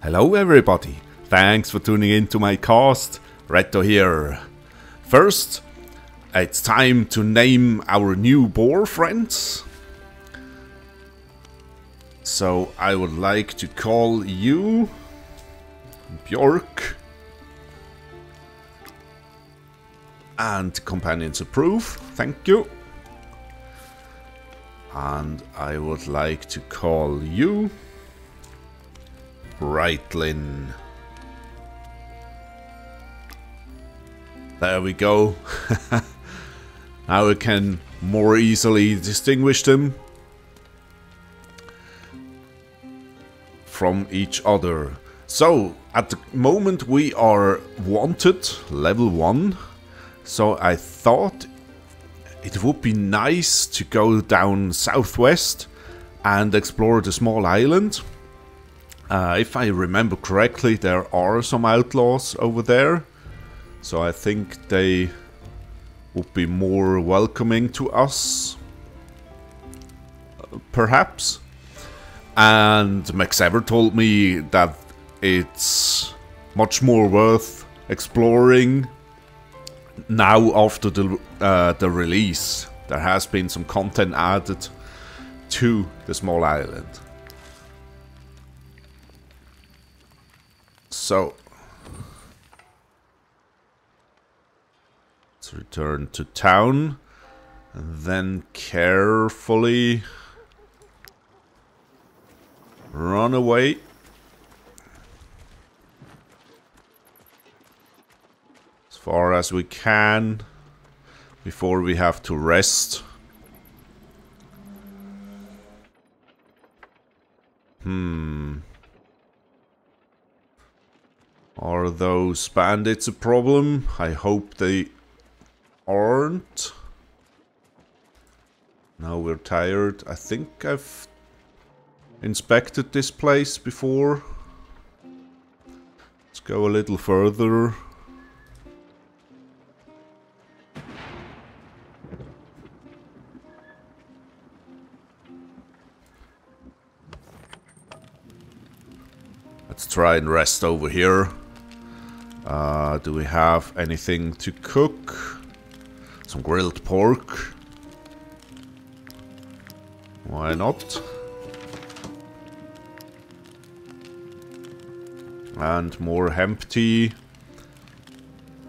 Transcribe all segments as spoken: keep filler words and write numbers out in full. Hello everybody, thanks for tuning in to my cast, Reto here. First, it's time to name our new boar friends. So I would like to call you Björk. And companions approve, thank you. And I would like to call you Brightlin. There we go. Now we can more easily distinguish them from each other. So at the moment we are wanted, level one. So I thought it would be nice to go down southwest and explore the small island. Uh, if I remember correctly, there are some outlaws over there, so I think they would be more welcoming to us, perhaps. And Maxever told me that it's much more worth exploring now after the, uh, the release. There has been some content added to the small island. So, let's return to town and then carefully run away. As far as we can before we have to rest. Hmm. Are those bandits a problem? I hope they aren't. Now we're tired. I think I've inspected this place before. Let's go a little further. Let's try and rest over here. Uh, do we have anything to cook? Some grilled pork. Why not? And more hemp tea.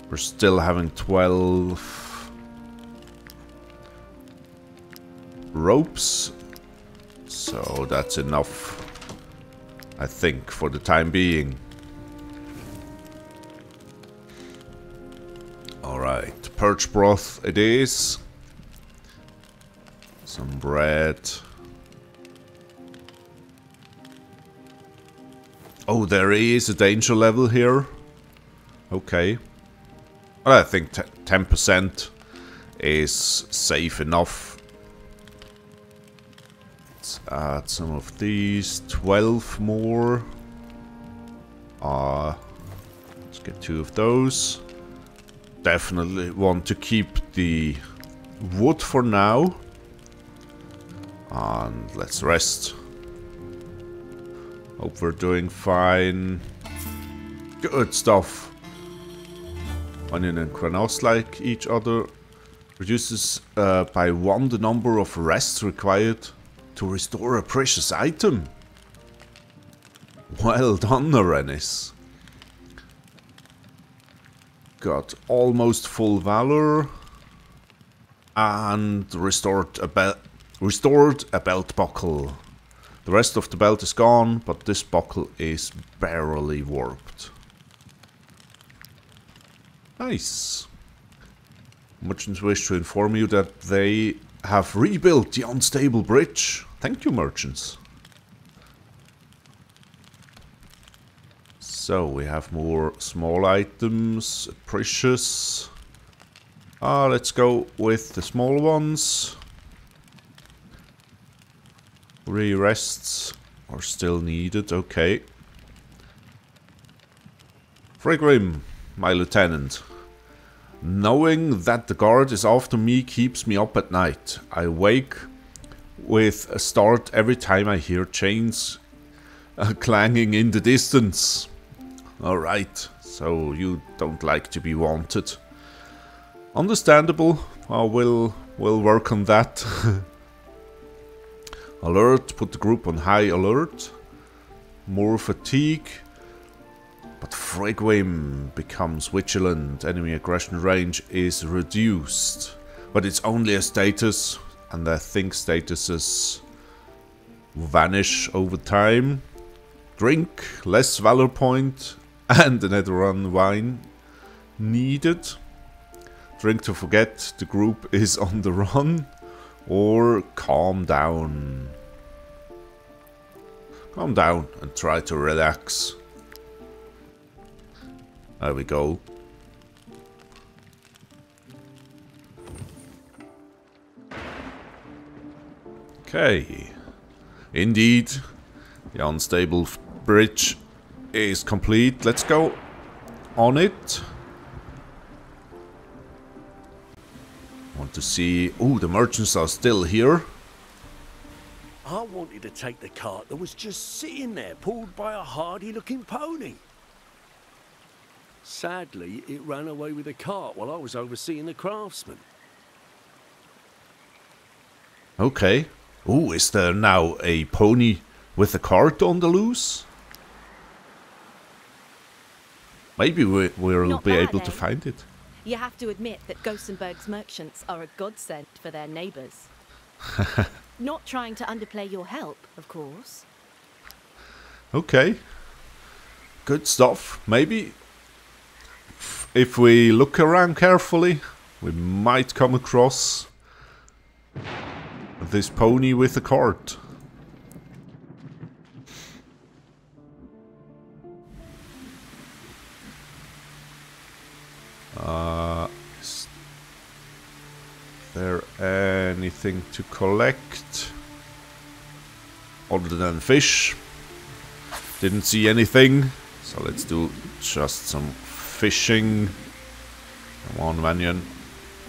We're still having twelve ropes. So that's enough, I think, for the time being. Alright, perch broth it is. Some bread. Oh, there is a danger level here. Okay. Well, I think ten percent is safe enough. Let's add some of these. twelve more. Uh, let's get two of those. Definitely want to keep the wood for now. And let's rest. Hope we're doing fine. Good stuff. Vanyan and Quinos like each other. Reduces uh, by one the number of rests required to restore a precious item. Well done, Arenis. Got almost full valor. And restored a, be restored a belt buckle. The rest of the belt is gone, but this buckle is barely warped. Nice. Merchants wish to inform you that they have rebuilt the unstable bridge. Thank you, merchants. So, we have more small items, precious. Ah, let's go with the small ones. Three rests are still needed, okay. Frigrim, my lieutenant. Knowing that the guard is after me keeps me up at night. I wake with a start every time I hear chains uh, clanging in the distance. Alright, so you don't like to be wanted. Understandable. I will will work on that. Alert, put the group on high alert. More fatigue. But Fregwim becomes vigilant. Enemy aggression range is reduced. But it's only a status, and I think statuses vanish over time. Drink, less valor point, and another run wine needed. Drink to forget the group is on the run, or calm down. Calm down and try to relax. There we go. Okay. Indeed, the unstable bridge is complete. Let's go on it. Want to see... Oh, the merchants are still here. I wanted to take the cart that was just sitting there, pulled by a hardy-looking pony. Sadly, it ran away with the cart while I was overseeing the craftsman. Okay. Oh, is there now a pony with a cart on the loose? Maybe we, we'll Not be bad, able eh? to find it. You have to admit that Gothenburg's merchants are a godsend for their neighbours. Not trying to underplay your help, of course. Okay. Good stuff. Maybe if we look around carefully, we might come across this pony with a cart. Uh, is there anything to collect other than fish? Didn't see anything, so let's do just some fishing. Come on, Vanyan.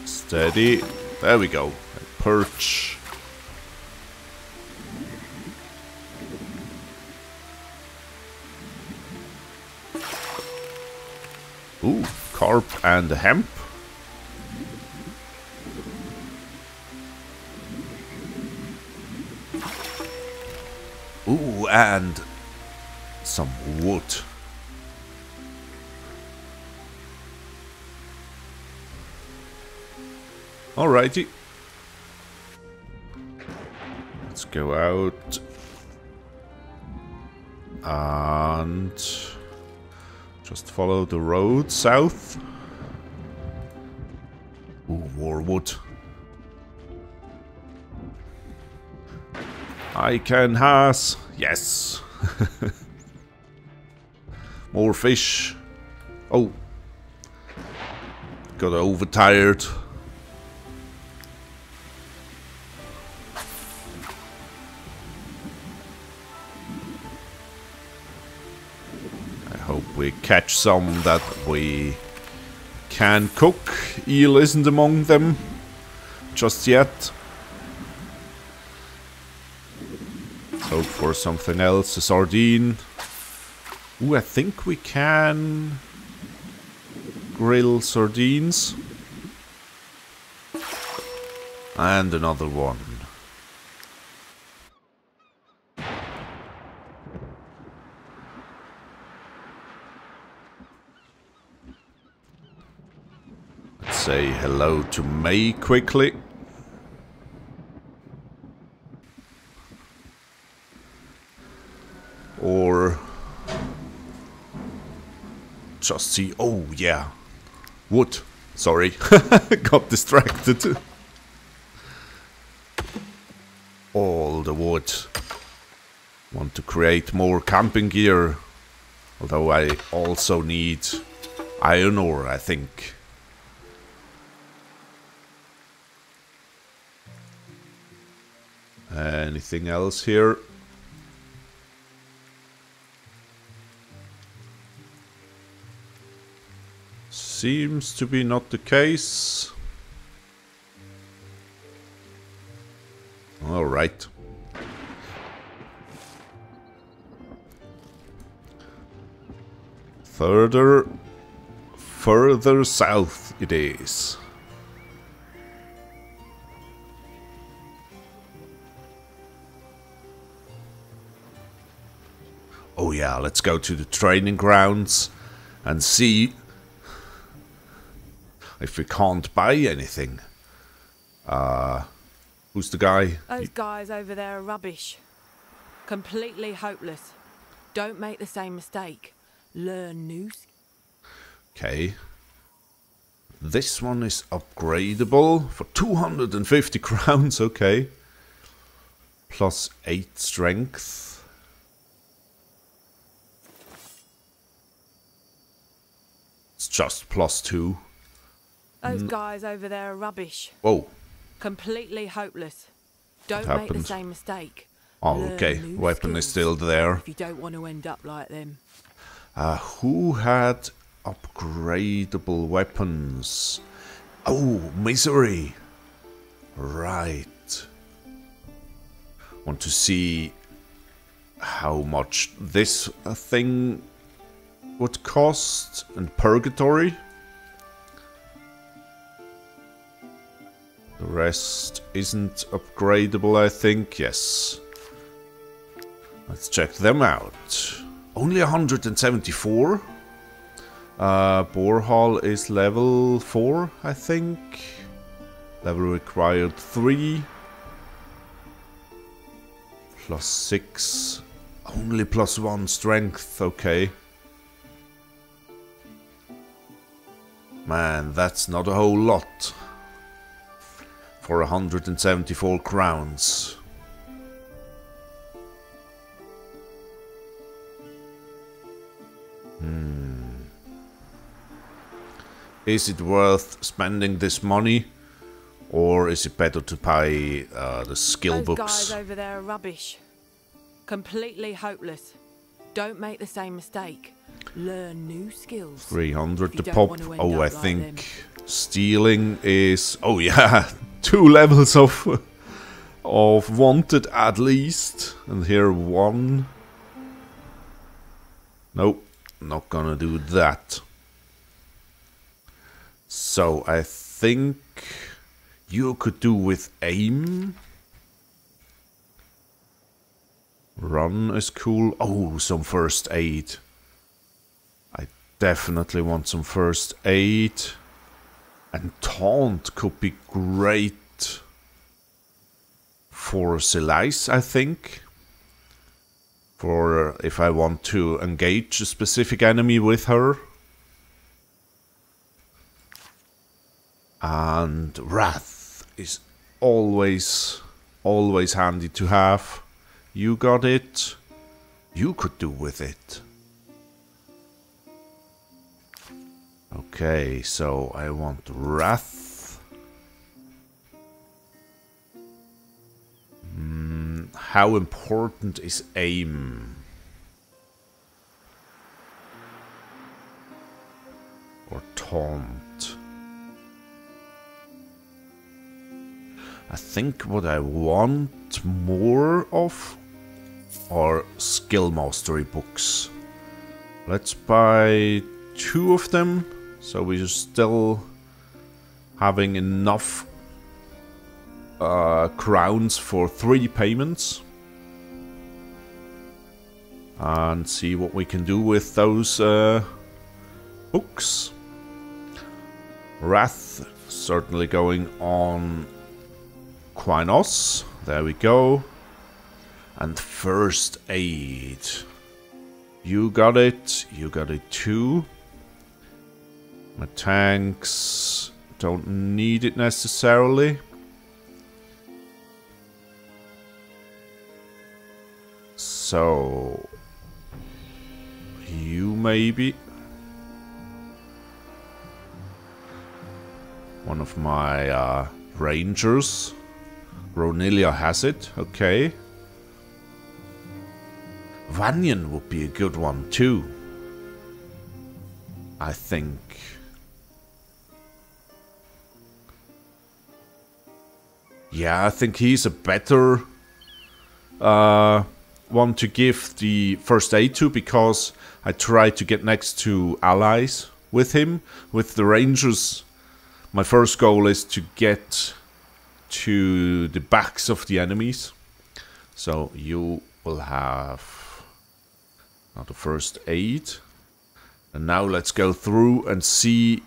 Steady. There we go. A perch. Ooh, carp and hemp. Ooh, and some wood. Alrighty. Let's go out and just follow the road south. Ooh, more wood. I can has. Yes. More fish. Oh. Got overtired. We catch some that we can cook. Eel isn't among them just yet. Hope for something else. A sardine. Ooh, I think we can grill sardines. And another one. Say hello to May quickly. Or just see. Oh, yeah. Wood. Sorry. Got distracted. All the wood. Want to create more camping gear. Although I also need iron ore, I think. Anything else here? Seems to be not the case. All right. Further... Further south it is. Oh yeah, let's go to the training grounds and see if we can't buy anything. Uh, who's the guy? Those guys over there are rubbish. Completely hopeless. Don't make the same mistake. Learn new skills. Okay. This one is upgradable for two hundred fifty crowns, okay. Plus eight strength. It's just plus two. Those guys over there are rubbish. Whoa. Completely hopeless. Don't make the same mistake. Oh, okay. Weapon is still there. If you don't want to end up like them. Uh, who had upgradable weapons? Oh, misery. Right. Want to see how much this thing would cost, and purgatory. The rest isn't upgradable, I think. Yes. Let's check them out. Only one hundred seventy-four. Uh, Borhal is level four, I think. Level required three. Plus six. Only plus one strength. Okay. Man, that's not a whole lot for one hundred seventy-four crowns. Hmm. Is it worth spending this money, or is it better to buy uh, the skill books? Those guys over there are rubbish. Completely hopeless. Don't make the same mistake. Learn new skills. three hundred to pop. Oh, I think stealing is... Oh yeah, two levels of of wanted at least. And here one. Nope, not gonna do that. So I think you could do with aim. Run is cool. Oh, some first aid. Definitely want some first aid. And taunt could be great for Silice, I think. For if I want to engage a specific enemy with her. And wrath is always, always handy to have. You got it. You could do with it. Okay, so I want wrath. Mm, how important is aim? Or taunt? I think what I want more of are skill mastery books. Let's buy two of them. So we're still having enough uh, crowns for three payments. And see what we can do with those uh, books. Wrath certainly going on Quinos. There we go. And first aid. You got it. You got it too. My tanks don't need it necessarily. So you maybe one of my uh, rangers. Ronelia has it, okay. Vanyan would be a good one too, I think. Yeah, I think he's a better uh, want to give the first aid to, because I tried to get next to allies with him. With the Rangers, my first goal is to get to the backs of the enemies. So you will have now the first aid. And now let's go through and see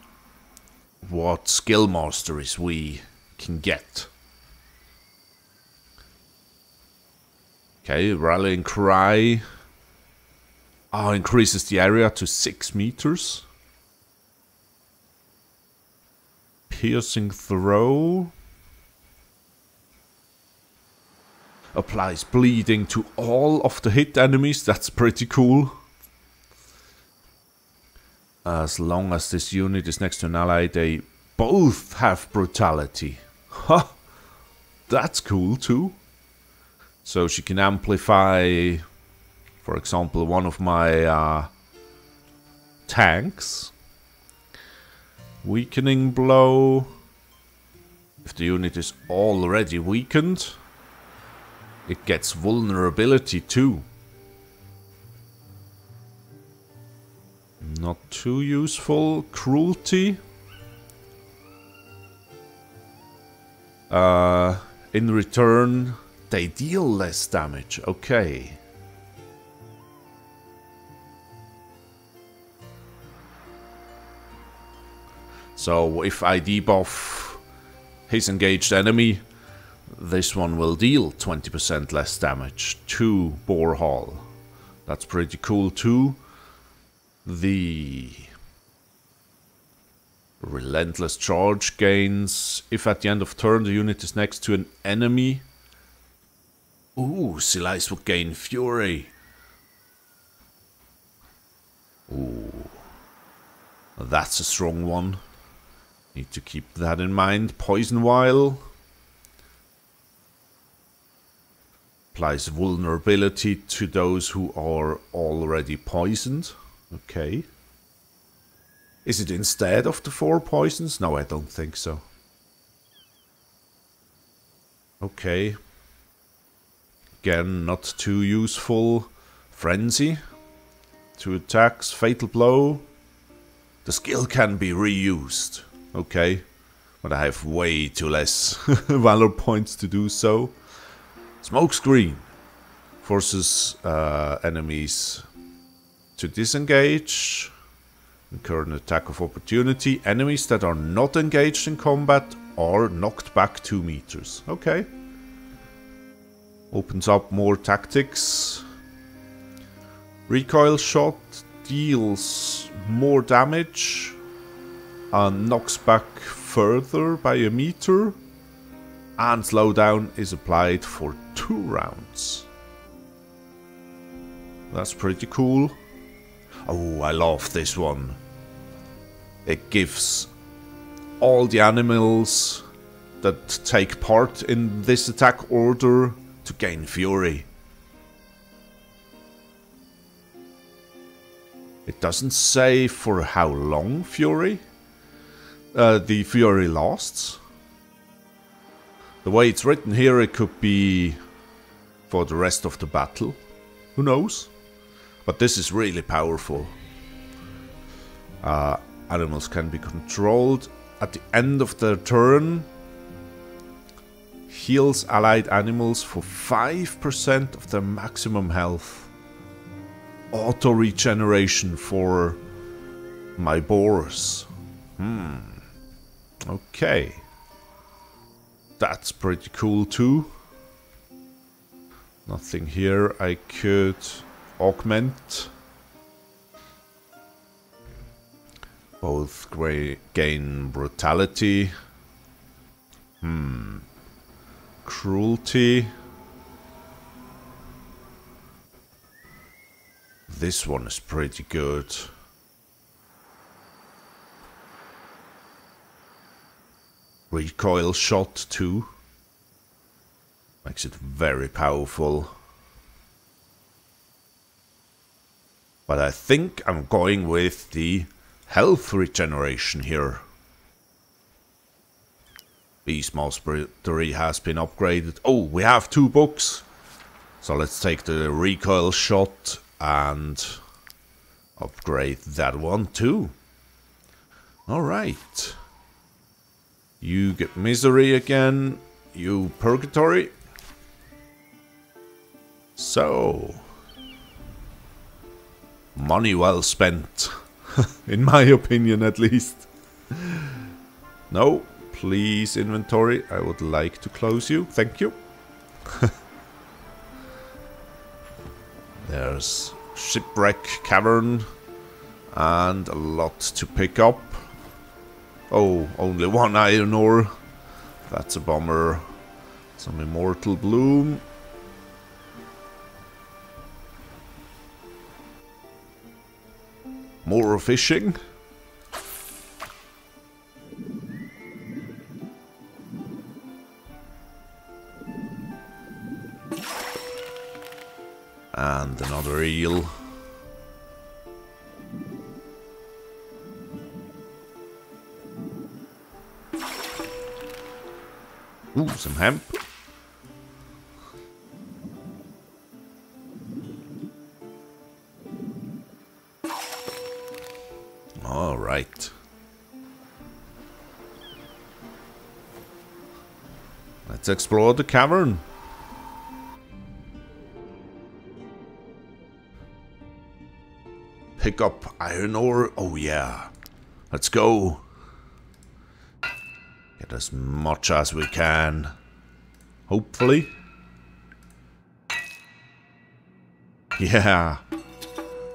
what skill masteries we can get. Okay, Rallying Cry. Oh, increases the area to six meters. Piercing Throw. Applies bleeding to all of the hit enemies. That's pretty cool. As long as this unit is next to an ally, they both have brutality. Huh! That's cool too. So she can amplify, for example, one of my uh, tanks. Weakening blow. If the unit is already weakened, it gets vulnerability too. Not too useful. Cruelty. Uh, in return, they deal less damage. Okay. So if I debuff his engaged enemy, this one will deal twenty percent less damage to Borhal. That's pretty cool too. The Relentless Charge gains if at the end of turn the unit is next to an enemy. Ooh, Silice would gain Fury. Ooh. That's a strong one. Need to keep that in mind. Poison Vial. Applies vulnerability to those who are already poisoned. Okay. Is it instead of the four poisons? No, I don't think so. Okay. Again, not too useful. Frenzy. Two attacks. Fatal Blow. The skill can be reused. Okay. But I have way too less Valor points to do so. Smokescreen. Forces uh, enemies to disengage. Incur an attack of opportunity. Enemies that are not engaged in combat are knocked back two meters. Okay. Opens up more tactics. Recoil Shot deals more damage and knocks back further by a meter. And Slowdown is applied for two rounds. That's pretty cool. Oh, I love this one. It gives all the animals that take part in this attack order to gain Fury. It doesn't say for how long Fury uh, the Fury lasts. The way it's written here, it could be for the rest of the battle. Who knows? But this is really powerful. Uh, animals can be controlled at the end of their turn. Heals allied animals for five percent of their maximum health. Auto regeneration for my boars. Hmm. Okay. That's pretty cool too. Nothing here I could augment. Both gain brutality. Hmm. Cruelty. This one is pretty good. Recoil Shot too. Makes it very powerful. But I think I'm going with the health regeneration here. Beast Mastery has been upgraded. Oh, we have two books. So let's take the recoil shot and upgrade that one too. Alright. You get misery again. You purgatory. So. Money well spent. In my opinion, at least. No. Please, inventory. I would like to close you. Thank you. There's Shipwreck Cavern. And a lot to pick up. Oh, only one iron ore. That's a bummer. Some immortal bloom. More fishing. And another eel. Ooh, some hemp. All right. Let's explore the cavern. Pick up iron ore. Oh yeah. Let's go. Get as much as we can. Hopefully. Yeah.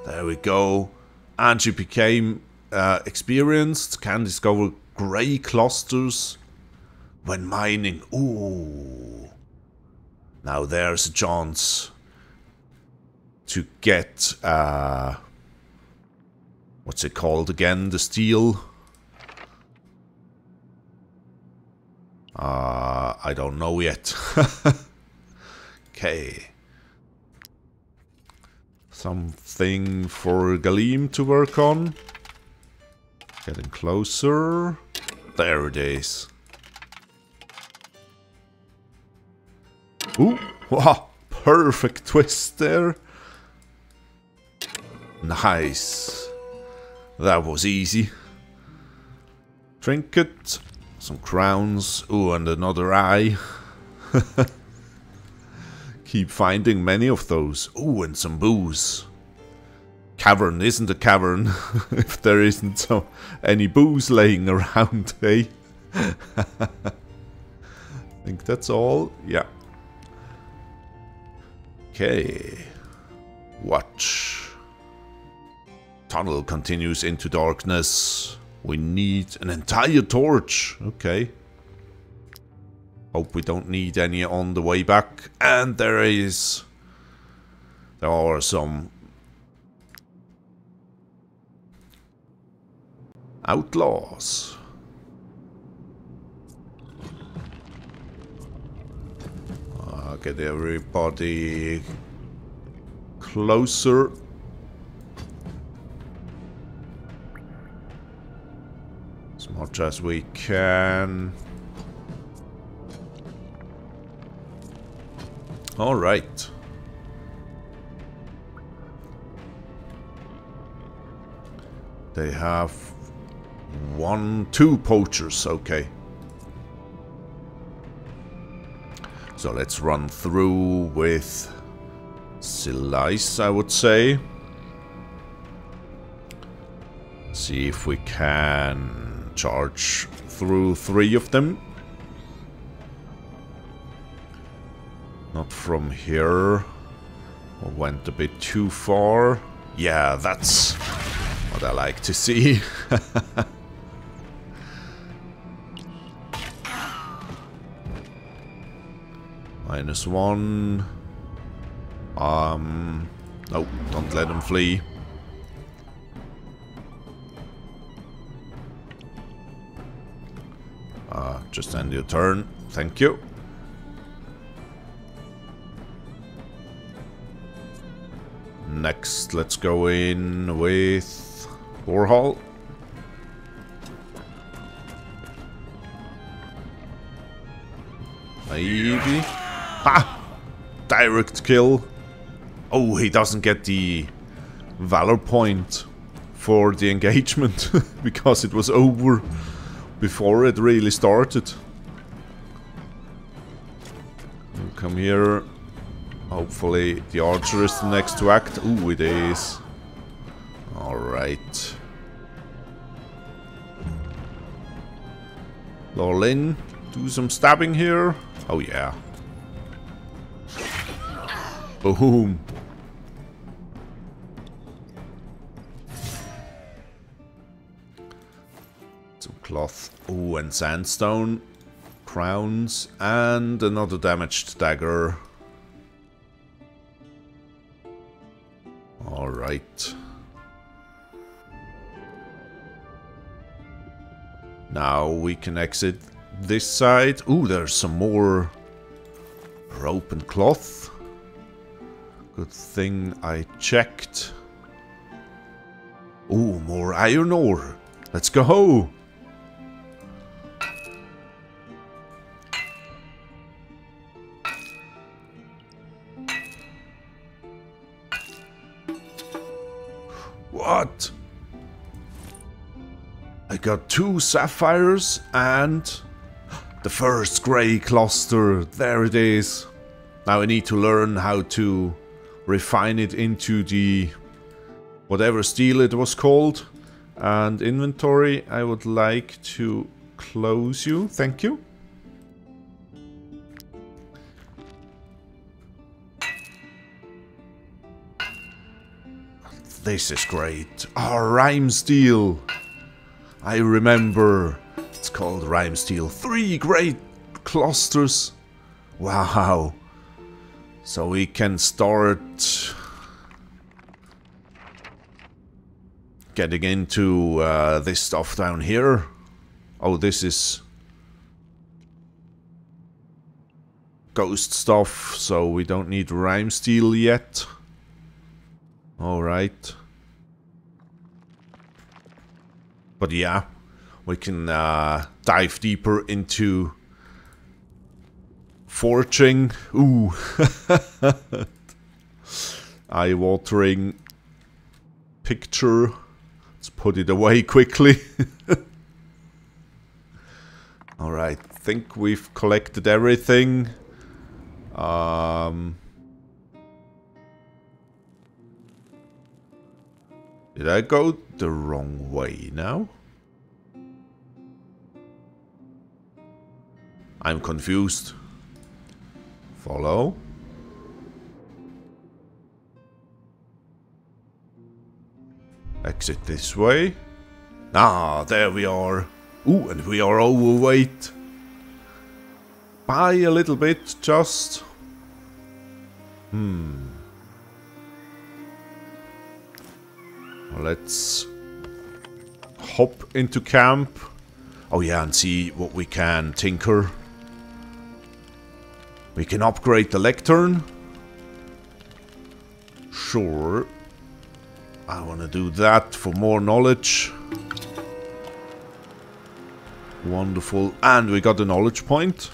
There we go. And she became uh, experienced. Can discover grey clusters when mining. Ooh. Now there's a chance to get... Uh, what's it called again? The steel? Uh, I don't know yet. Okay. Something for Galim to work on. Getting closer. There it is. Ooh, wow, perfect twist there. Nice. That was easy. Trinket, some crowns, ooh, and another eye. Keep finding many of those. Ooh, and some booze. Cavern isn't a cavern if there isn't so any booze laying around, eh? I think that's all. Yeah. Okay. Watch. Tunnel continues into darkness. We need an entire torch. Okay. Hope we don't need any on the way back. And there is... There are some... outlaws. Uh, get everybody... closer. Much as we can. All right. They have one, two poachers. Okay. So let's run through with Silice, I would say. See if we can charge through three of them. Not from here. Or went a bit too far. Yeah, that's what I like to see. Minus one. Um, no, don't let them flee. Uh, just end your turn. Thank you. Next, let's go in with Borhal. Maybe. Ha! Ah, direct kill. Oh, he doesn't get the valor point for the engagement because it was over before it really started. We'll come here. Hopefully the archer is the next to act. Ooh, it is. Alright. Lorlin, do some stabbing here. Oh yeah. Boom. Some cloth. Oh, and sandstone. Crowns. And another damaged dagger. Alright. Now we can exit this side. Ooh, there's some more rope and cloth. Good thing I checked. Ooh, more iron ore. Let's go. What? I got two sapphires and the first grey cluster. There it is. Now I need to learn how to refine it into the whatever steel it was called. And inventory, I would like to close you. Thank you. This is great. Oh, Rhyme Steel. I remember. It's called Rhyme Steel. Three great clusters. Wow. So we can start getting into uh, this stuff down here. Oh, this is ghost stuff, so we don't need Rhyme Steel yet. Alright. But yeah, we can uh, dive deeper into forging. Ooh. Eye-watering picture. Let's put it away quickly. Alright, I think we've collected everything. Um... Did I go the wrong way now? I'm confused. Follow. Exit this way. Ah, there we are. Ooh, and we are overweight. By a little bit, just... Hmm... Let's hop into camp. Oh yeah, and see what we can tinker. We can upgrade the lectern. Sure. I want to do that for more knowledge. Wonderful. And we got a knowledge point.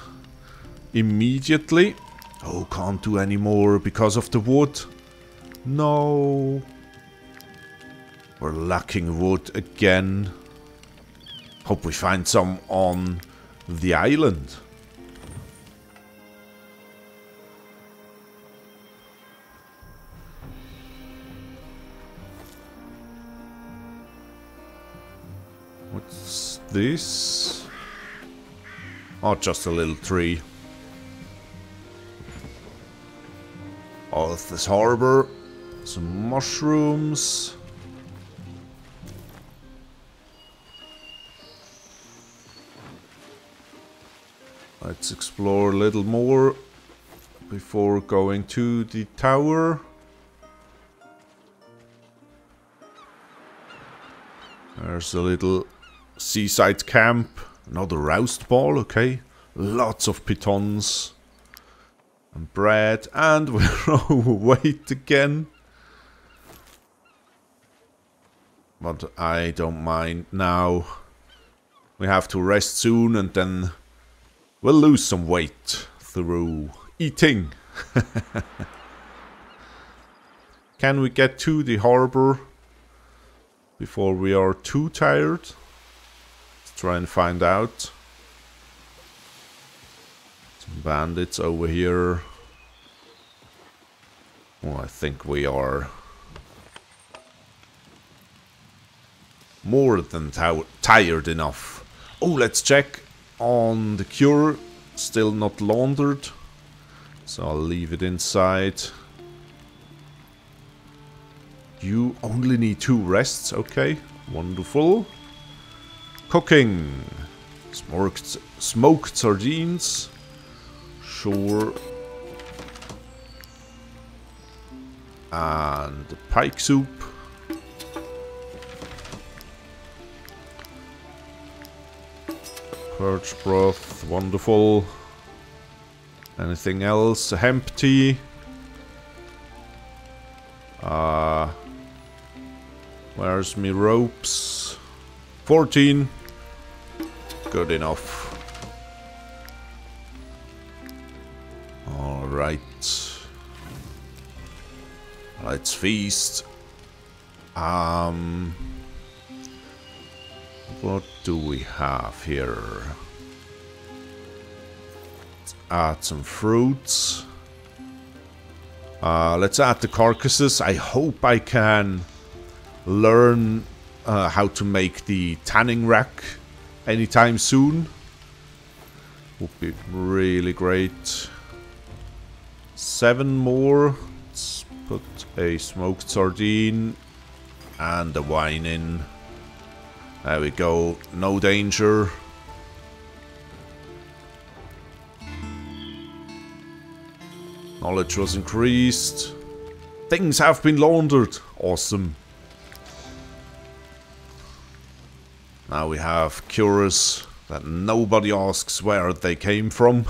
Immediately. Oh, can't do any more because of the wood. No... We're lacking wood again. Hope we find some on the island. What's this? Oh, just a little tree. Arthes Harbour. Some mushrooms. Let's explore a little more before going to the tower. There's a little seaside camp. Another roast ball, okay. Lots of pitons and bread. And we're overweight again. But I don't mind now. We have to rest soon and then... we'll lose some weight through eating. Can we get to the harbour before we are too tired? Let's try and find out. Some bandits over here. Oh, I think we are more than tired enough. Oh, let's check on the cure. Still not laundered. So I'll leave it inside. You only need two rests. Okay, wonderful. Cooking. Smoked, smoked sardines. Sure. And the pike soup. Birch broth, wonderful. Anything else? Hemp tea. Uh, where's me ropes? fourteen. Good enough. Alright. Let's feast. Um... What do we have here? Let's add some fruits. Uh, let's add the carcasses. I hope I can learn uh, how to make the tanning rack anytime soon. Would be really great. Seven more. Let's put a smoked sardine and the wine in. There we go, no danger. Knowledge was increased. Things have been laundered. Awesome. Now we have cures that nobody asks where they came from.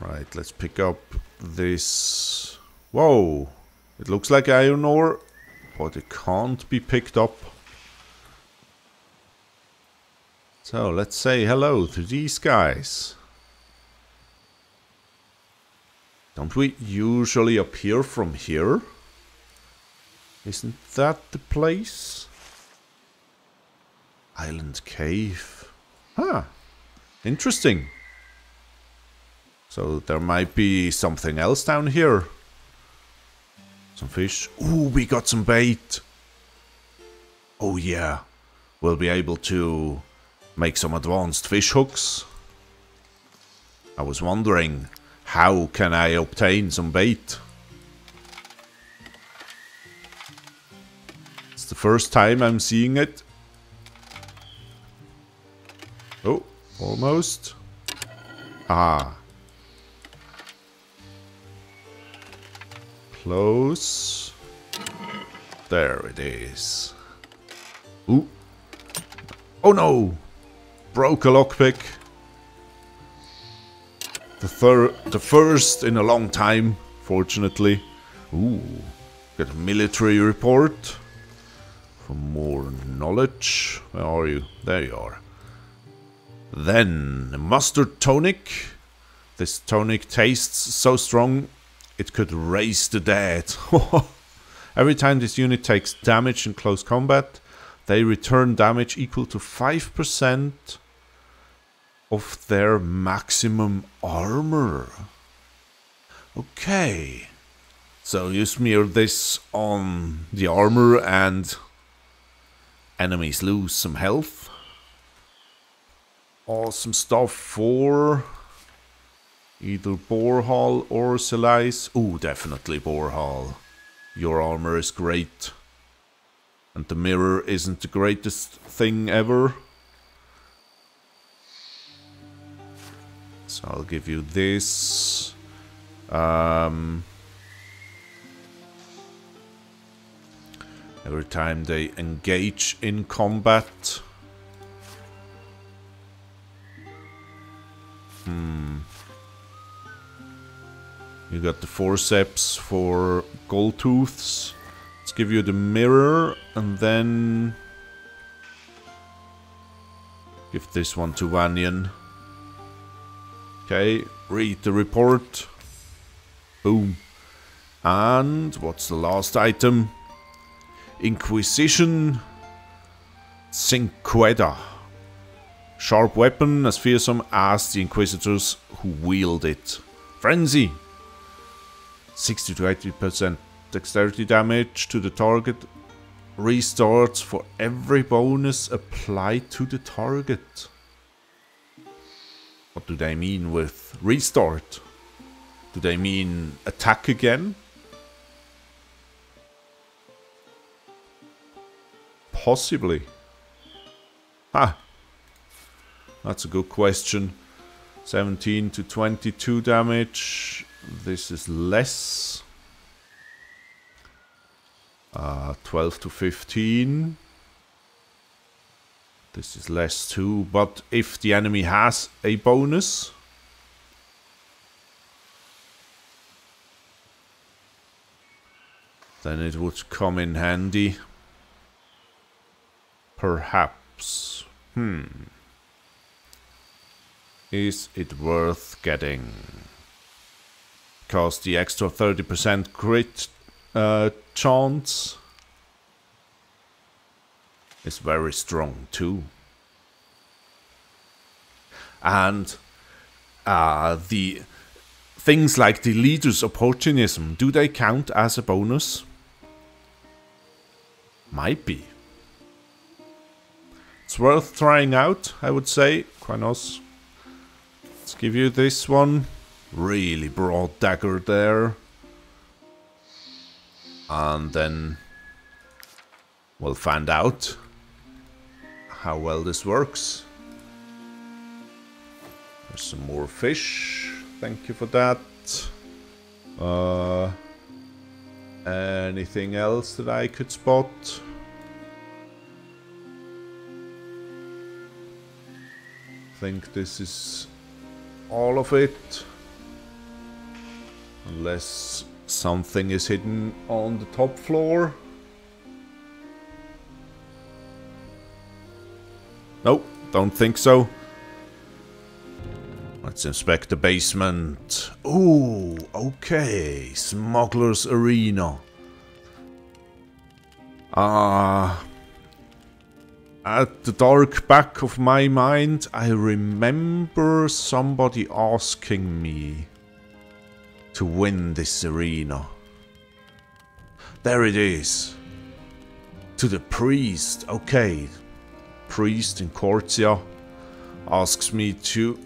Right, let's pick up this. Whoa! It looks like iron ore, but it can't be picked up. So let's say hello to these guys. Don't we usually appear from here? Isn't that the place? Island Cave. Huh. Interesting. So there might be something else down here. Some fish. Ooh, we got some bait. Oh yeah. We'll be able to make some advanced fish hooks. I was wondering, how can I obtain some bait? It's the first time I'm seeing it. Oh, almost. Ah. Close. There it is. Ooh. Oh no! Broke a lockpick. The third, the first in a long time, fortunately. Ooh. Got a military report. For more knowledge. Where are you? There you are. Then, mustard tonic. This tonic tastes so strong. It could raise the dead. Every time this unit takes damage in close combat, they return damage equal to five percent of their maximum armor. Okay. So you smear this on the armor and enemies lose some health. Awesome stuff for either Borhal or Silice. Ooh, definitely Borhal. Your armor is great. And the mirror isn't the greatest thing ever. So I'll give you this. Um, every time they engage in combat. Hmm. You got the forceps for gold tooths. Let's give you the mirror and then Give this one to Vanyan. Okay, read the report. Boom. And what's the last item? Inquisition Cinqueda. Sharp weapon as fearsome as the Inquisitors who wield it. Frenzy. sixty to eighty percent dexterity damage to the target. Restarts for every bonus applied to the target. What do they mean with restart? Do they mean attack again? Possibly. Ah, that's a good question. seventeen to twenty-two damage. This is less. Uh, twelve to fifteen. This is less too, but if the enemy has a bonus. Then it would come in handy. Perhaps. Hmm. Is it worth getting? Because the extra thirty percent crit uh, chance is very strong too. And uh, the things like the leader's opportunism, do they count as a bonus? Might be. It's worth trying out, I would say. Quinos. Let's give you this one. Really broad dagger there. And then we'll find out how well this works. There's some more fish. Thank you for that. Uh, anything else that I could spot? I think this is all of it, unless something is hidden on the top floor. Nope, don't think so. Let's inspect the basement. Ooh, okay, Smugglers' Arena. Ah, uh, at the dark back of my mind, I remember somebody asking me to win this arena. There it is. To the priest. Okay. Priest in Cortia asks me to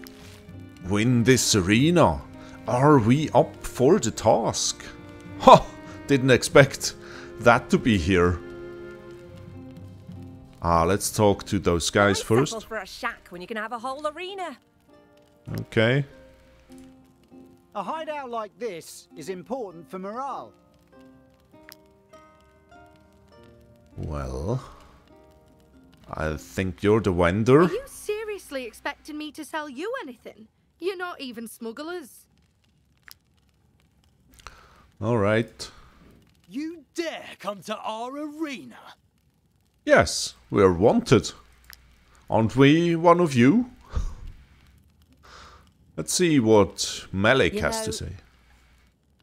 win this arena. Are we up for the task? Ha! Didn't expect that to be here. Ah, let's talk to those guys first. For a shack when you can have a whole arena. Okay. A hideout like this is important for morale. Well, I think you're the vendor. Are you seriously expecting me to sell you anything? You're not even smugglers. All right. You dare come to our arena? Yes, we are wanted. Aren't we one of you? Let's see what Malik you has know, to say.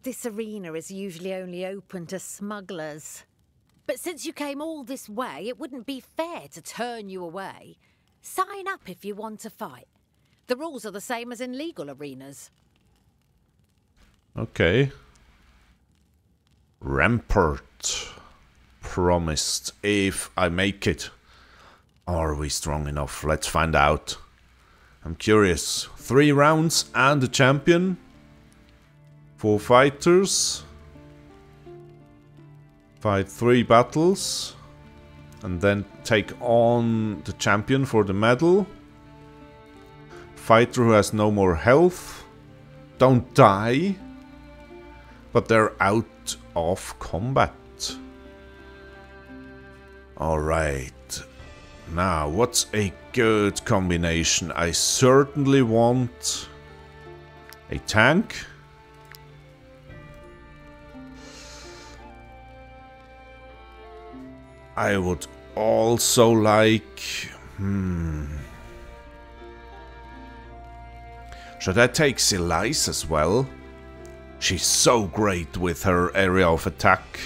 This arena is usually only open to smugglers. But since you came all this way, it wouldn't be fair to turn you away. Sign up if you want to fight. The rules are the same as in legal arenas. Okay. Rampart. Promised. If I make it. Are we strong enough? Let's find out. I'm curious. Three rounds and a champion. Four fighters. Fight three battles. And then take on the champion for the medal. Fighter who has no more health. Don't die. But they're out of combat. Alright. Now, what's a good combination? I certainly want a tank. I would also like... Hmm... Should I take Silice as well? She's so great with her area of attack.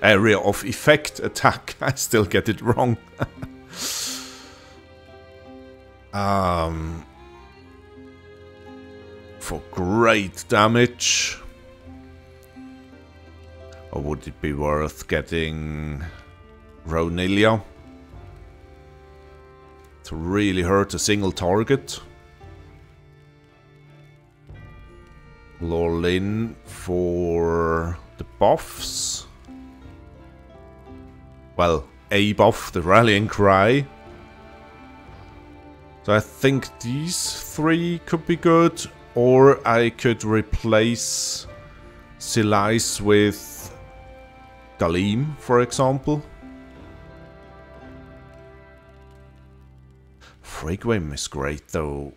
Area of effect attack. I still get it wrong. um, for great damage. Or would it be worth getting Ronelia? To really hurt a single target. Lorlin for the buffs. Well, a buff, the rallying cry. So I think these three could be good. Or I could replace Silice with Galim, for example. Frigrim is great though,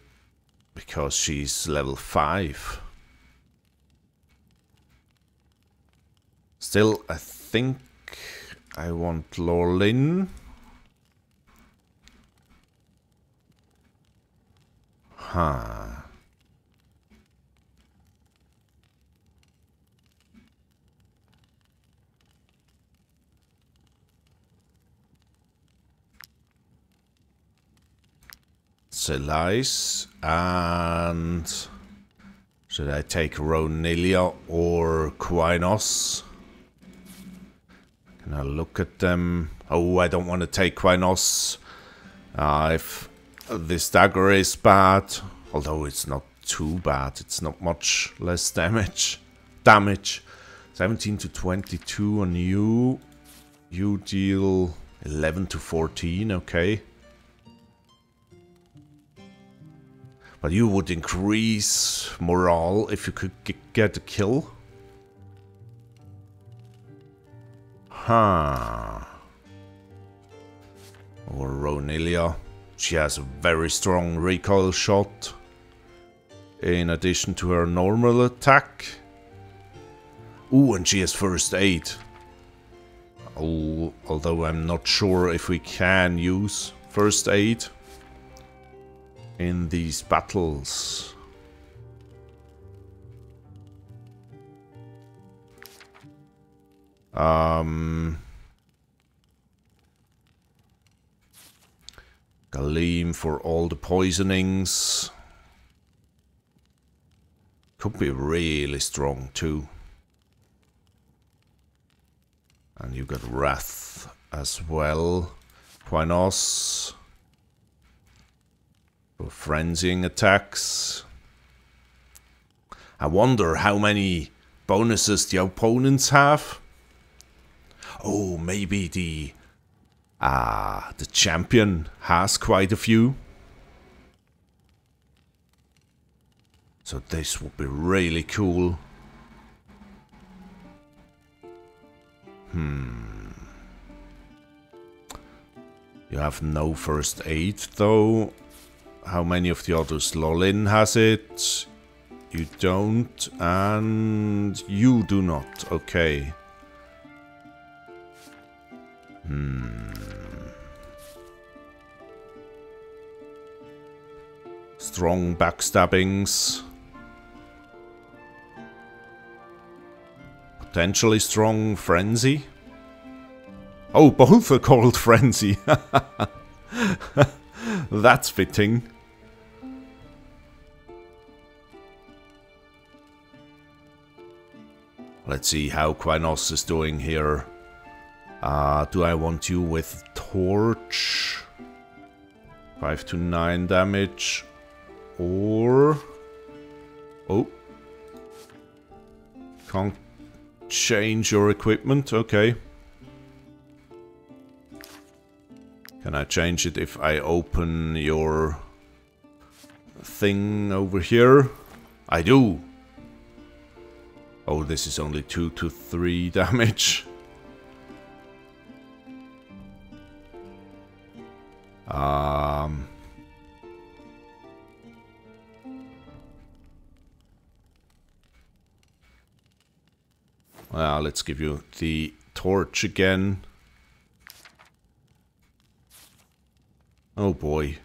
because she's level five. Still, I think I want Lorlin. Huh. Zelice, and should I take Ronelia or Quinos? Can I look at them? Oh, I don't want to take Quinos. Uh, if this dagger is bad, although it's not too bad, it's not much less damage. Damage seventeen to twenty-two on you. You deal eleven to fourteen, okay. But you would increase morale if you could get a kill. Huh. Or Ronelia. She has a very strong recoil shot. In addition to her normal attack. Ooh, and she has first aid. Oh, although I'm not sure if we can use first aid in these battles. Um, Galim for all the poisonings. Could be really strong too. And you got Wrath as well. Quinos. Frenzying attacks. I wonder how many bonuses the opponents have. Oh, maybe the ah uh, the champion has quite a few. So this would be really cool. Hmm. You have no first aid though. How many of the others? Lorlin has it. You don't. And you do not. Okay. Hmm. Strong backstabbings. Potentially strong frenzy. Oh, both are called frenzy. That's fitting. Let's see how Quinos is doing here. Uh, do I want you with Torch? five to nine damage. Or... Oh. Can't change your equipment. Okay. Can I change it if I open your thing over here? I do! Oh, this is only two to three damage. Um... Well, let's give you the torch again. Oh boy.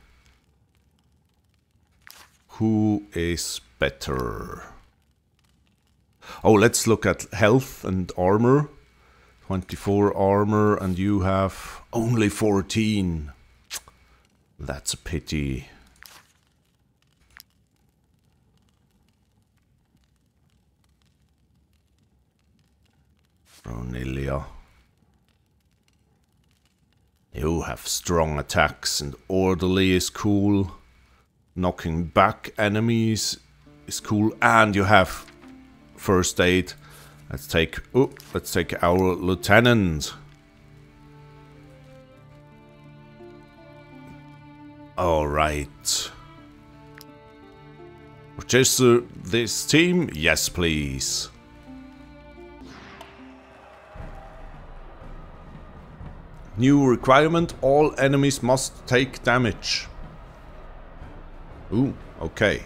Who is better? Oh, let's look at health and armor. twenty-four armor, and you have only fourteen. That's a pity. Ronelia. You have strong attacks, and orderly is cool. Knocking back enemies is cool, and you have first aid. Let's take oh, let's take our lieutenant. All right. Register this team, yes, please. New requirement: all enemies must take damage. Ooh, okay.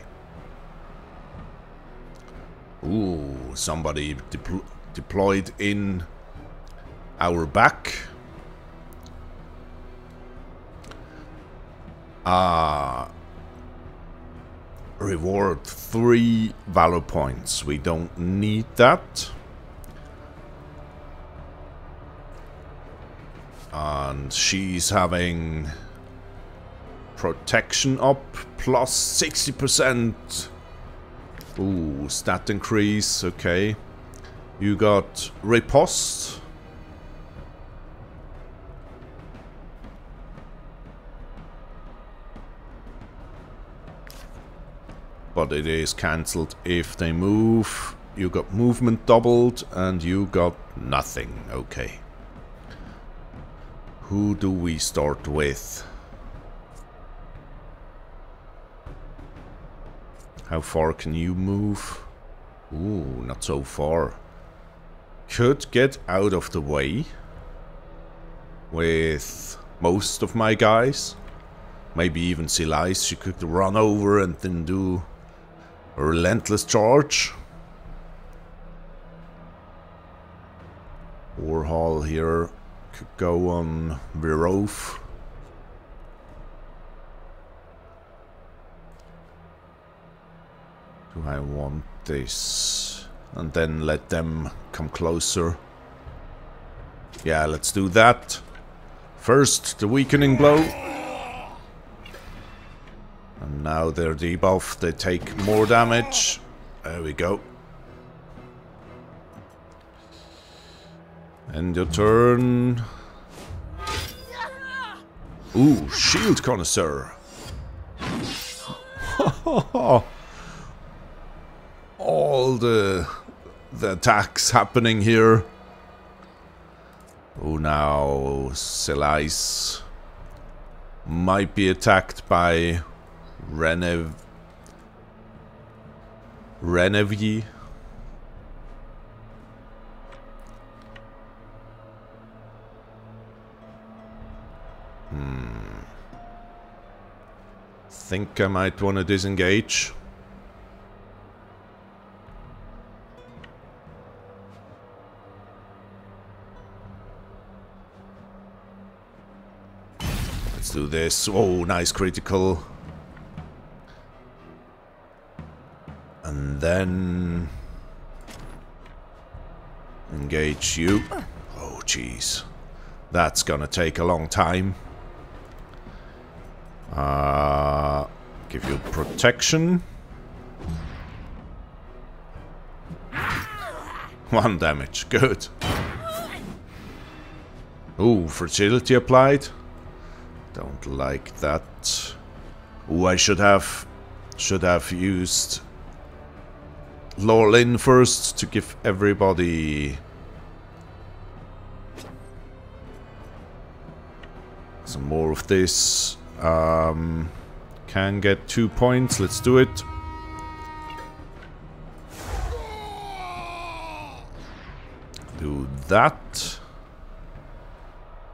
Ooh, somebody depl deployed in our back. Ah, uh, reward three valor points. We don't need that. And she's having protection up, plus sixty percent. Ooh, stat increase, okay. You got riposte. But it is cancelled if they move. You got movement doubled, and you got nothing, okay. Who do we start with? How far can you move? Ooh, not so far. Could get out of the way with most of my guys. Maybe even Silice, she could run over and then do a relentless charge. Borhal here could go on Virov. Do I want this? And then let them come closer. Yeah, let's do that. First, the weakening blow. And now they're debuffed. They take more damage. There we go. End your turn. Ooh, shield connoisseur. All the, the attacks happening here. Oh, now Silice might be attacked by Renev... Renevyi. Hmm. Think I might want to disengage. Do this. Oh, nice critical. And then engage you. Oh, jeez. That's gonna take a long time. Uh, give you protection. One damage. Good. Ooh, fragility applied. Don't like that. Oh, I should have should have used Lorlin first to give everybody some more of this. Um, can get two points. Let's do it. Do that.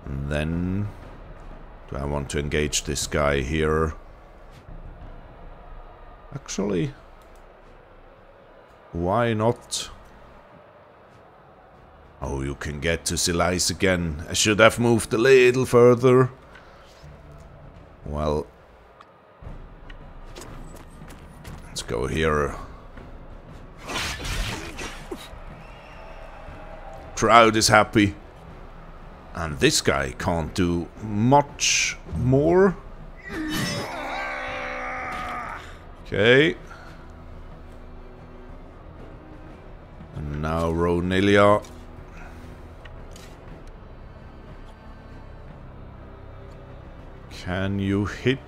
And then do I want to engage this guy here? Actually, why not? Oh, you can get to Silice again. I should have moved a little further. Well, go here. Crowd is happy. And this guy can't do much more. Okay. And now Ronelia. Can you hit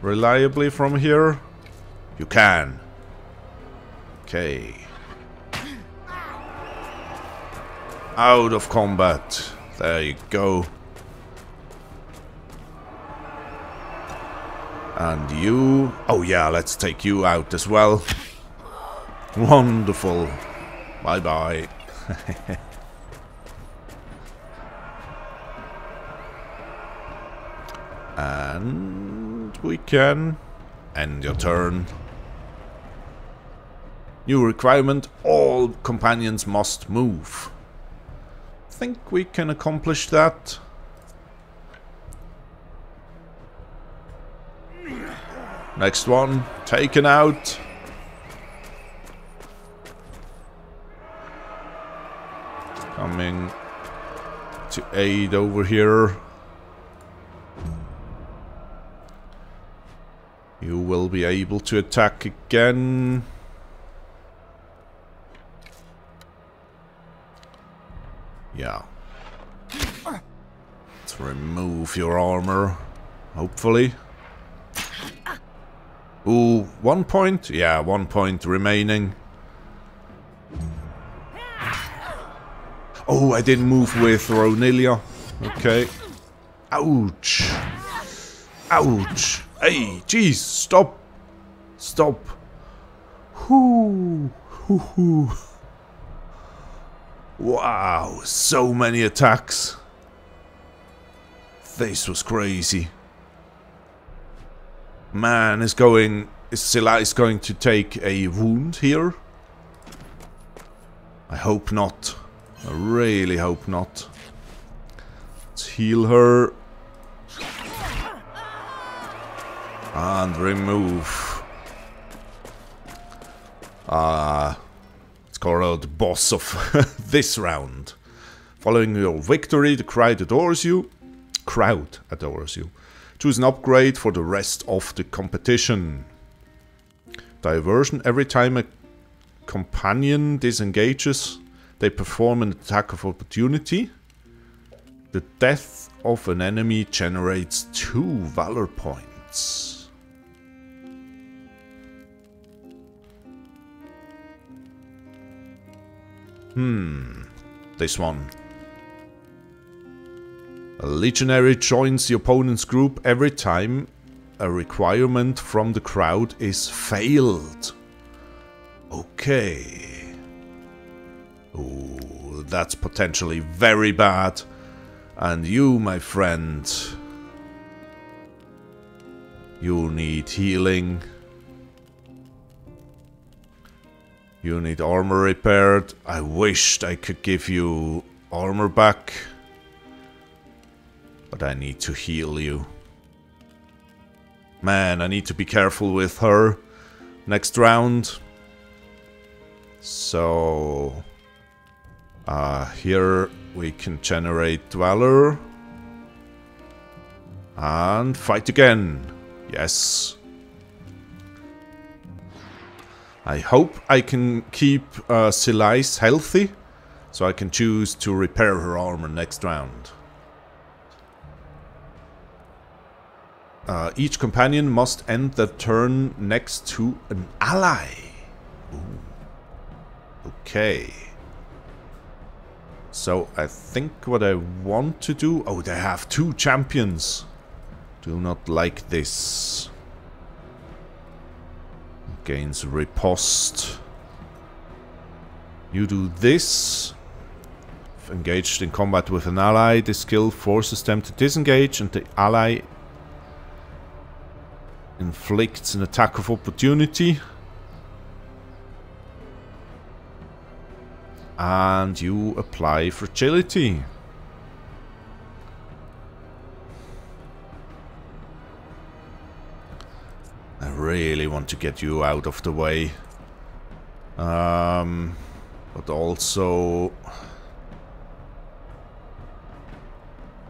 reliably from here? You can. Okay. Out of combat. There you go. And you... Oh yeah, let's take you out as well. Wonderful. Bye-bye. And we can end your turn. New requirement, all companions must move. I think we can accomplish that. Next one, taken out. Coming to aid over here. You will be able to attack again. Yeah. Let's remove your armor, hopefully. Ooh, one point? Yeah, one point remaining. Oh, I didn't move with Ronelia. Okay. Ouch. Ouch. Hey, jeez, stop. Stop. Hoo. Hoo hoo. Wow, so many attacks. This was crazy. Man is going... Is Silice going to take a wound here? I hope not. I really hope not. Let's heal her. And remove. Ah... Uh, it's called the boss of this round. Following your victory, the crowd adores you. Crowd adores you. Choose an upgrade for the rest of the competition. Diversion. Every time a companion disengages, they perform an attack of opportunity. The death of an enemy generates two valor points. Hmm. This one. A legionary joins the opponent's group every time a requirement from the crowd is failed. Okay. Oh, that's potentially very bad. And you, my friend, you need healing. You need armor repaired. I wished I could give you armor back. But I need to heal you. Man, I need to be careful with her next round. So... Uh, here we can generate Valor. And fight again. Yes. I hope I can keep uh, Silice healthy. So I can choose to repair her armor next round. Uh, each companion must end their turn next to an ally. Ooh. Okay. So I think what I want to do... Oh, they have two champions. Do not like this. Gains riposte. You do this. If engaged in combat with an ally, this skill forces them to disengage and the ally... inflicts an attack of opportunity. And you apply fragility. to get you out of the way. Um, but also...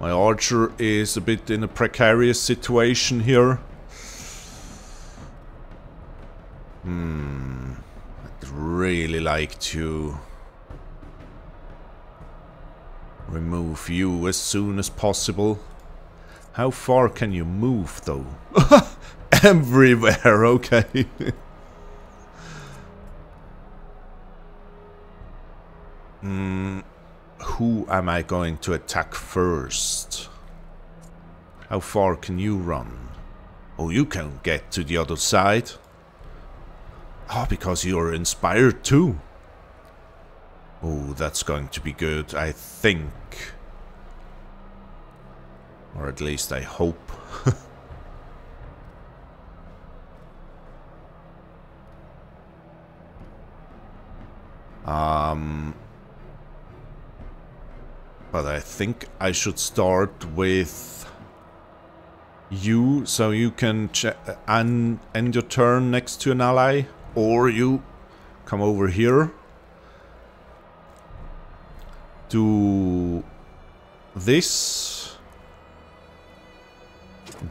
my archer is a bit in a precarious situation here. Hmm... I'd really like to... remove you as soon as possible. How far can you move, though? Everywhere, okay. mm, who am I going to attack first? How far can you run? Oh, you can get to the other side. Ah, oh, because you're inspired too. Oh, that's going to be good, I think. Or at least I hope. um, but I think I should start with you, so you can ch and end your turn next to an ally, or you come over here. Do this,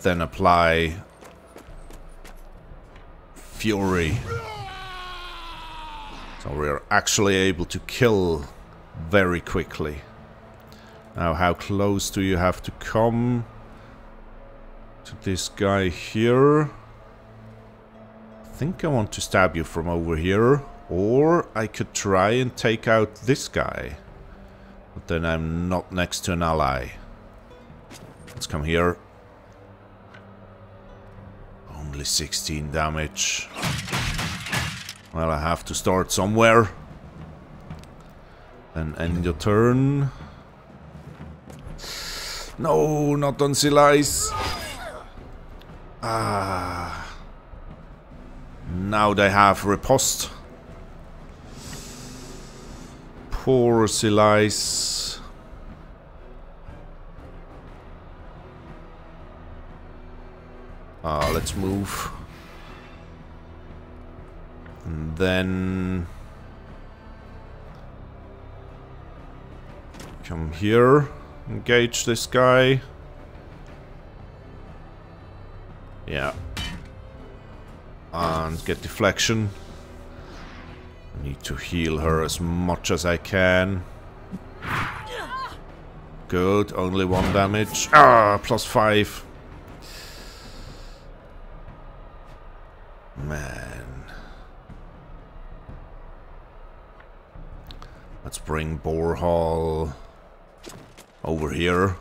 then apply Fury. So we're actually able to kill very quickly. Now, how close do you have to come to this guy here? I think I want to stab you from over here, or I could try and take out this guy. But then I'm not next to an ally. Let's come here. Only sixteen damage. Well, I have to start somewhere. And end your turn. No, not on Silice. Ah. Now they have riposte. Poor Silice. Ah, let's move. And then... come here. Engage this guy. Yeah. And get deflection. I need to heal her as much as I can. Good, only one damage. Ah, plus five. Man. Let's bring Borhal over here.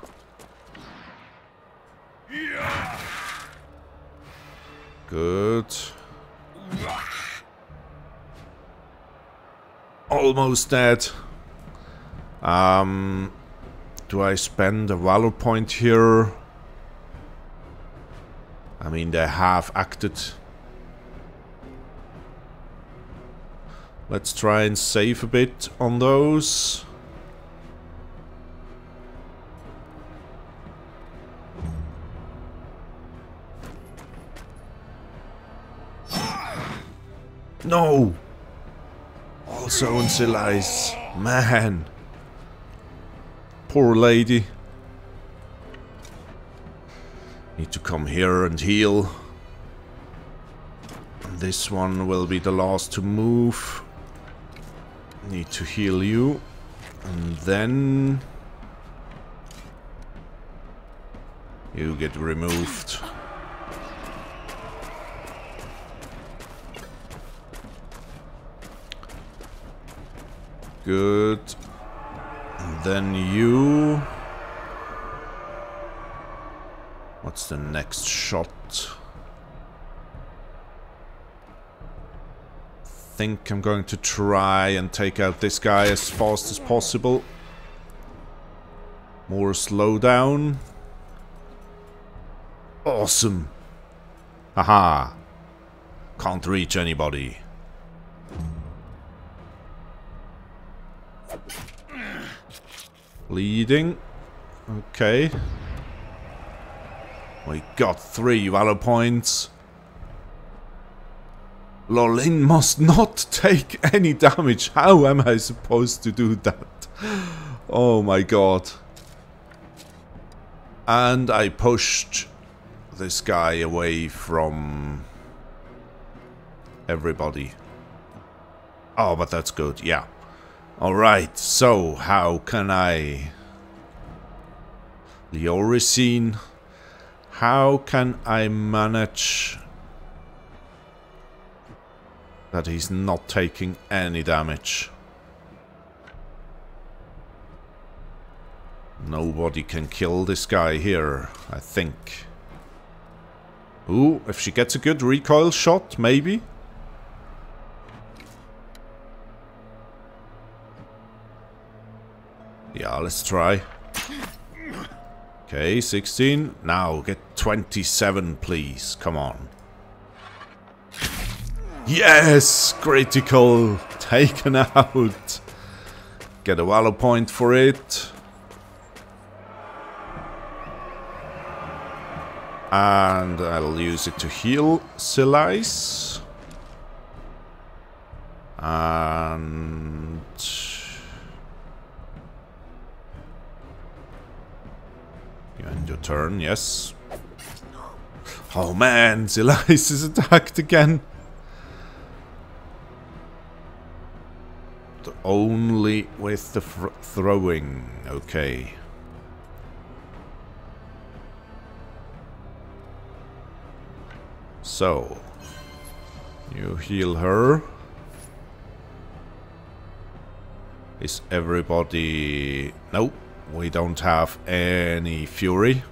Good. Almost dead. Um, do I spend a valor point here? I mean, they have acted. Let's try and save a bit on those. No! Also in Silice. Man. Poor lady. Need to come here and heal. This one will be the last to move. Need to heal you. And then... you get removed. Good. And then you... what's the next shot? I think I'm going to try and take out this guy as fast as possible. More slowdown. Awesome. Haha. Can't reach anybody. Leading. Okay. We got three valor points. Lorlin must not take any damage. How am I supposed to do that? Oh my god. And I pushed this guy away from everybody. Oh, but that's good, yeah. Alright, so how can I... Leoricine. How can I manage... that he's not taking any damage? Nobody can kill this guy here, I think. Ooh, if she gets a good recoil shot, maybe? Yeah, let's try. Okay, sixteen. Now, get twenty-seven, please. Come on. Yes! Critical! Taken out! Get a valor point for it. And I'll use it to heal Silice. And... you end your turn, yes. Oh man, Zelice is attacked again. Only with the fr throwing, okay. So, you heal her. Is everybody... nope. We don't have any fury.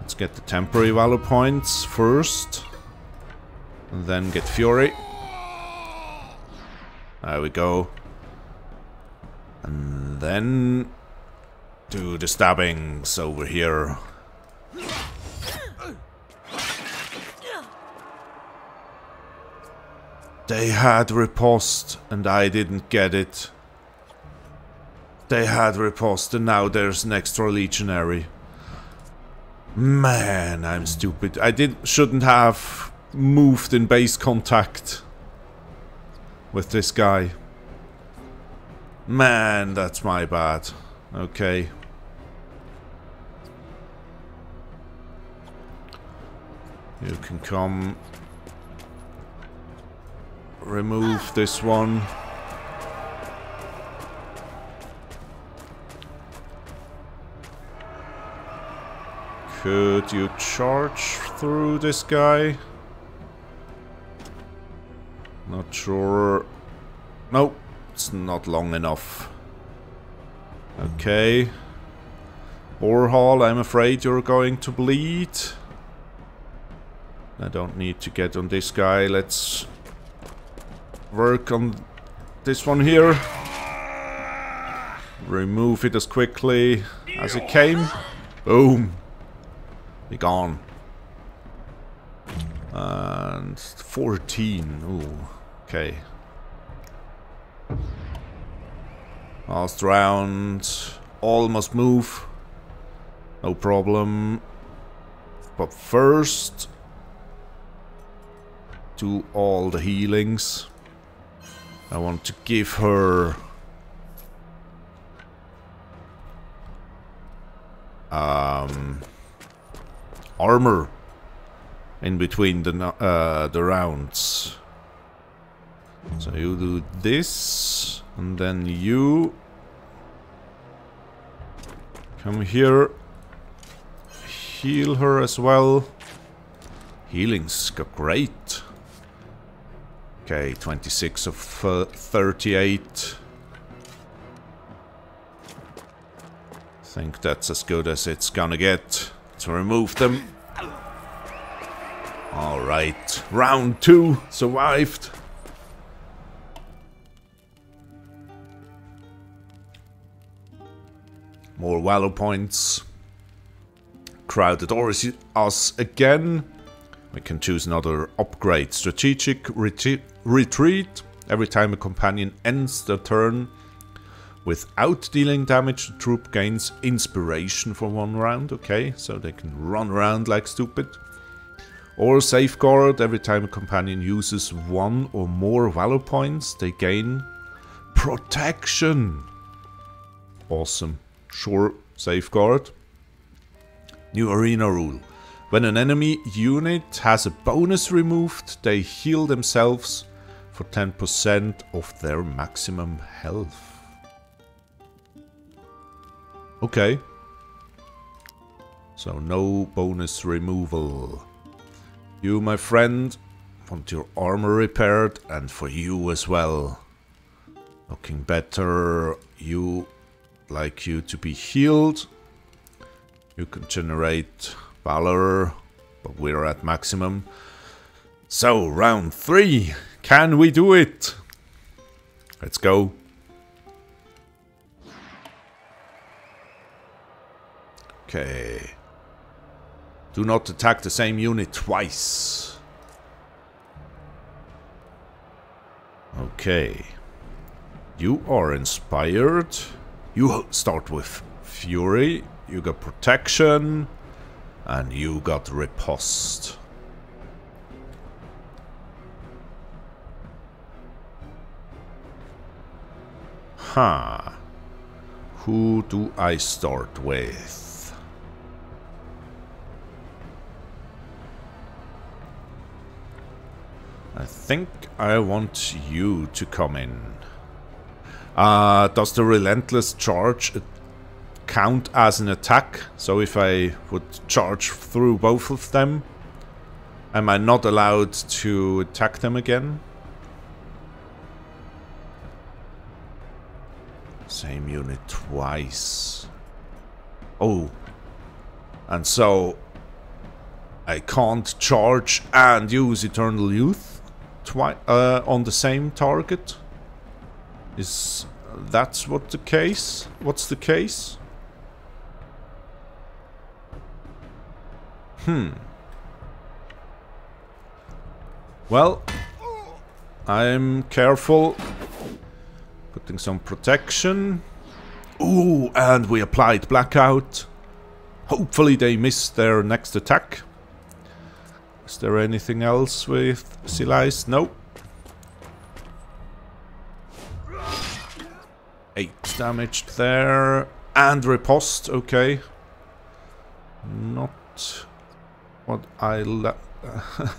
Let's get the temporary valor points first. And then get fury. There we go. And then... do the stabbings over here. They had riposte, and I didn't get it. They had riposte, and now there's an extra legionary. Man, I'm stupid. I did, shouldn't have moved in base contact with this guy. Man, that's my bad. Okay. You can come... remove this one. Could you charge through this guy? Not sure. Nope, it's not long enough. Okay. Borhal, I'm afraid you're going to bleed. I don't need to get on this guy. Let's... work on this one here. Remove it as quickly as it came. Boom. Be gone. And fourteen. Ooh. Okay. Last round. All must move. No problem. But first, do all the healings. I want to give her um, armor in between the uh, the rounds. So you do this, and then you come here, heal her as well. Healings go great. Okay, twenty-six of uh, thirty-eight. I think that's as good as it's gonna get. Let's remove them. Alright, round two survived. More valor points. Crowded Oris us again. We can choose another upgrade. Strategic reti retreat. Every time a companion ends their turn without dealing damage, the troop gains inspiration for one round. Okay, so they can run around like stupid. Or safeguard, every time a companion uses one or more valor points, they gain protection. Awesome. Sure, safeguard. New arena rule. When an enemy unit has a bonus removed, they heal themselves for ten percent of their maximum health. Okay. So no bonus removal. You, my friend, want your armor repaired, and for you as well. Looking better. You, like you to be healed. You can generate valor, but we're at maximum. So, round three. Can we do it? Let's go. Okay. Do not attack the same unit twice. Okay. You are inspired. You start with Fury. You got Protection. And you got Riposte. Huh. Who do I start with? I think I want you to come in. Uh, does the Relentless Charge count as an attack? So if I would charge through both of them, am I not allowed to attack them again? Same unit twice. Oh. And so I can't charge and use Eternal Youth? Twi uh, on the same target? Is that's what the case? What's the case? Hmm. Well, I'm careful. Putting some protection. Ooh, and we applied Blackout. Hopefully they miss their next attack. Is there anything else with Silice? No. Eight damage there. And riposte, okay. Not what I, la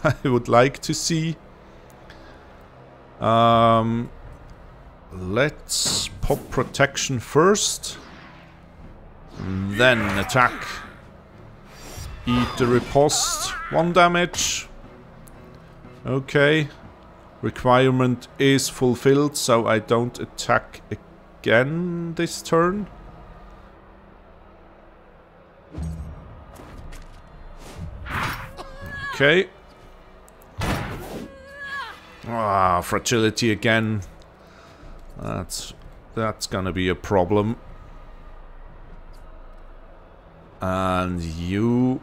I would like to see. Um, let's pop protection first. Then attack. Eat the riposte. One damage. Okay. Requirement is fulfilled, so I don't attack again this turn. Okay. Ah, fragility again. That's that's gonna be a problem. And you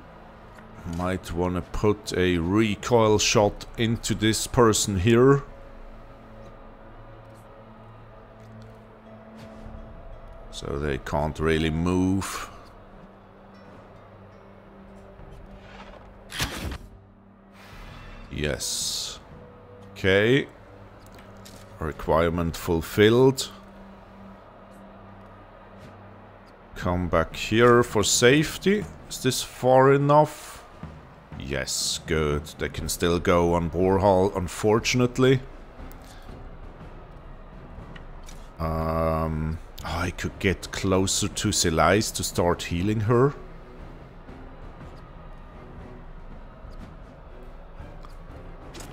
might want to put a recoil shot into this person here. So they can't really move. Yes. Okay. Requirement fulfilled. Come back here for safety. Is this far enough? Yes, good. They can still go on Borhal, unfortunately. Um, I could get closer to Silice to start healing her. I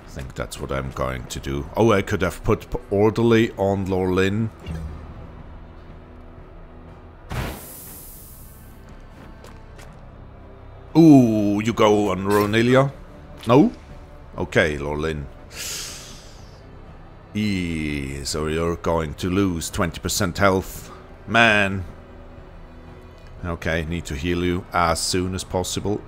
think that's what I'm going to do. Oh, I could have put Orderly on Lorlin. Ooh, you go on Ronelia? No? Okay, Lorlin. Eee, so you're going to lose twenty percent health. Man. Okay, need to heal you as soon as possible.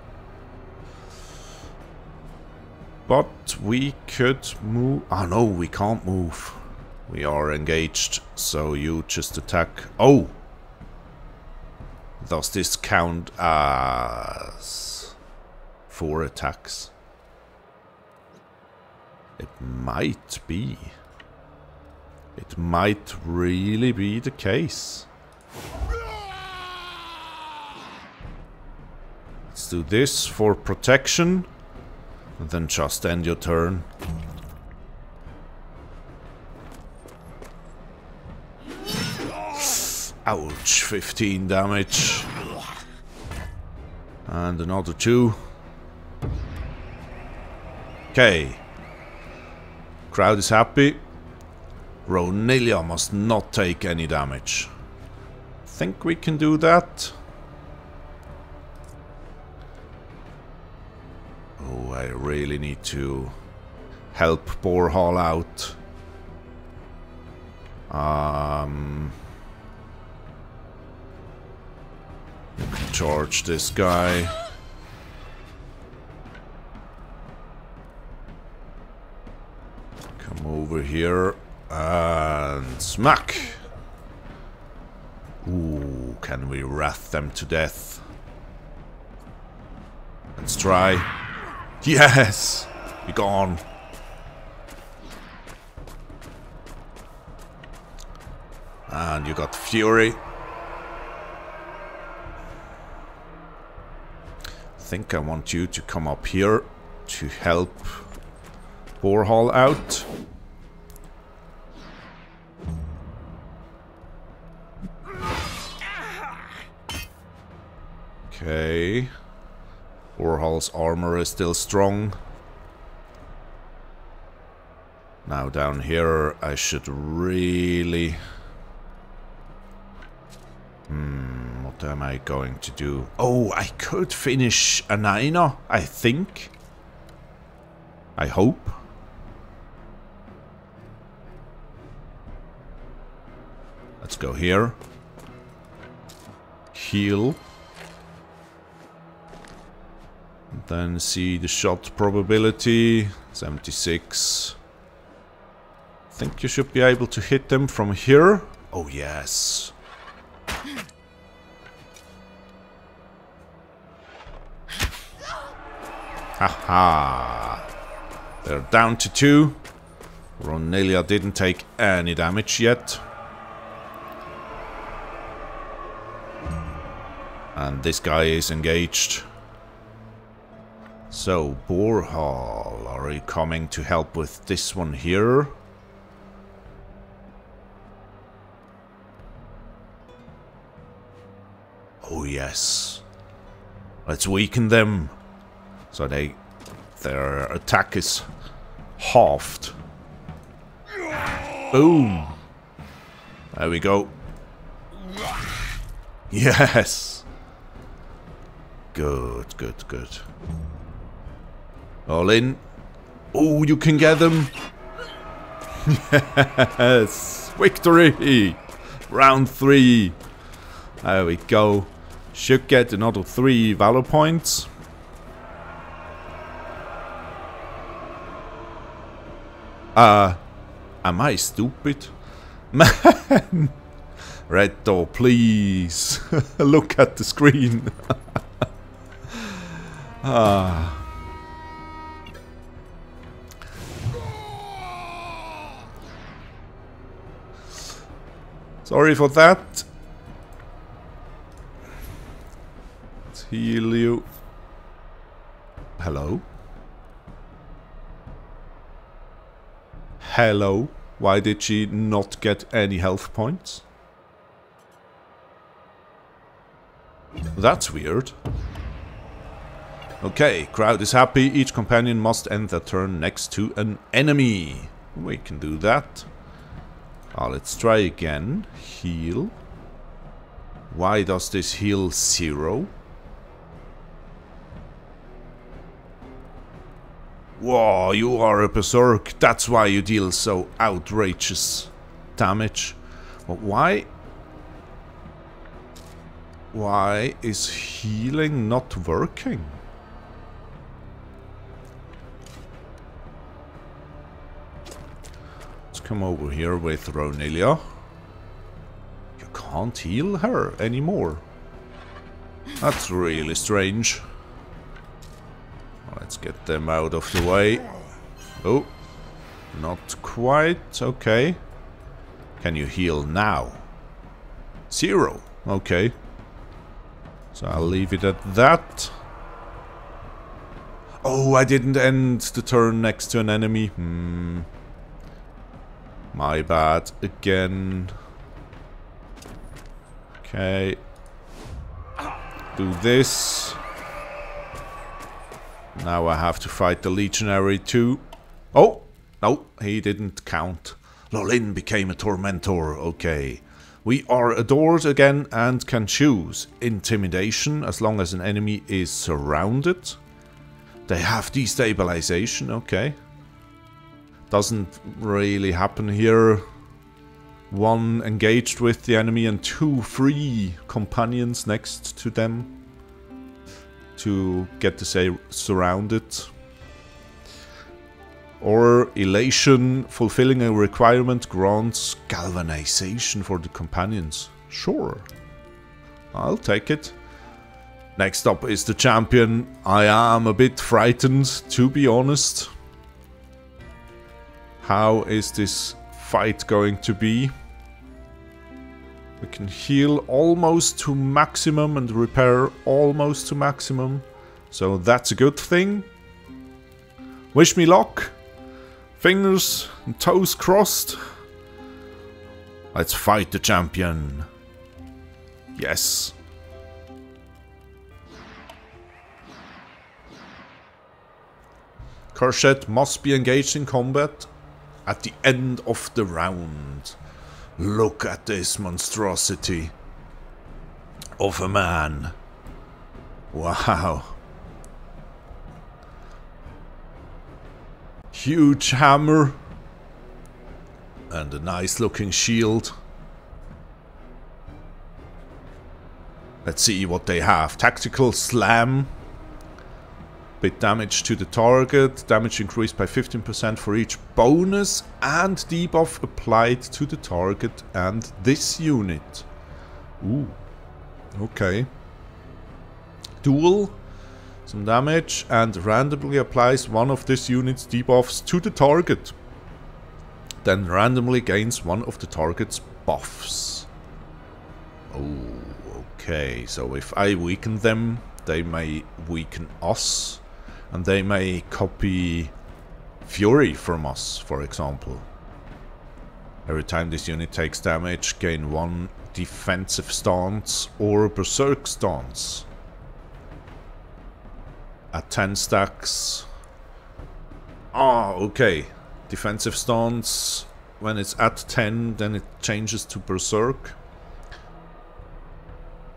But we could move... Ah, no, we can't move. We are engaged, so you just attack... Oh! Does this count as four attacks? It might be. It might really be the case. Let's do this for protection. And then just end your turn. Ouch, fifteen damage. And another two. Okay. Crowd is happy. Ronelia must not take any damage. Think we can do that? Oh, I really need to help Borhal out. Um, you can charge this guy. Come over here. And smack! Ooh, can we wrath them to death? Let's try. Yes! Be gone! And you got Fury. I think I want you to come up here to help Borhal out. Okay, Borhal's armor is still strong. Now down here I should really... Hmm, what am I going to do? Oh, I could finish Anaina, I think. I hope. Let's go here. Heal. Then see the shot probability, seventy-six. Think you should be able to hit them from here. Oh yes. Haha. They're down to two. Ronelia didn't take any damage yet. And this guy is engaged. So, Borhal, are you coming to help with this one here? Oh yes. Let's weaken them. So they, their attack is halved. Boom. There we go. Yes. Good, good, good. All in. Oh, you can get them. Yes. Victory. Round three. There we go. Should get another three valor points. Uh, am I stupid? Man. Reto, please. Look at the screen. Ah. Sorry for that. Let's heal you. Hello? Hello? Why did she not get any health points? That's weird. Okay, crowd is happy. Each companion must end their turn next to an enemy. We can do that. Ah, let's try again. Heal. Why does this heal zero? Whoa, you are a berserk. That's why you deal so outrageous damage. But why? Why is healing not working? Come over here with Ronelia. You can't heal her anymore. That's really strange. Let's get them out of the way. Oh, Not quite. Okay. Can you heal now? Zero. Okay. So I'll leave it at that. Oh, I didn't end the turn next to an enemy. Hmm. My bad again. Okay. Do this. Now I have to fight the legionary too. Oh! No, he didn't count. Lorlin became a tormentor. Okay. We are adored again and can choose intimidation as long as an enemy is surrounded. They have destabilization. Okay. Doesn't really happen here. One engaged with the enemy and two free companions next to them to get to say surrounded. Or elation, fulfilling a requirement grants galvanization for the companions. Sure, I'll take it. Next up is the champion. I am a bit frightened, to be honest. How is this fight going to be? We can heal almost to maximum and repair almost to maximum. So that's a good thing. Wish me luck. Fingers and toes crossed. Let's fight the champion. Yes. Kriskhed must be engaged in combat at the end of the round. Look at this monstrosity of a man. Wow. Huge hammer and a nice looking shield. Let's see what they have. Tactical slam. Bit damage to the target. Damage increased by fifteen percent for each bonus and debuff applied to the target and this unit. Ooh. Okay. Duel. Some damage and randomly applies one of this unit's debuffs to the target. Then randomly gains one of the target's buffs. Oh, okay. So if I weaken them, they may weaken us. And they may copy Fury from us, for example. Every time this unit takes damage, gain one defensive stance or berserk stance. At ten stacks. Ah, okay. Defensive stance. When it's at ten, then it changes to berserk.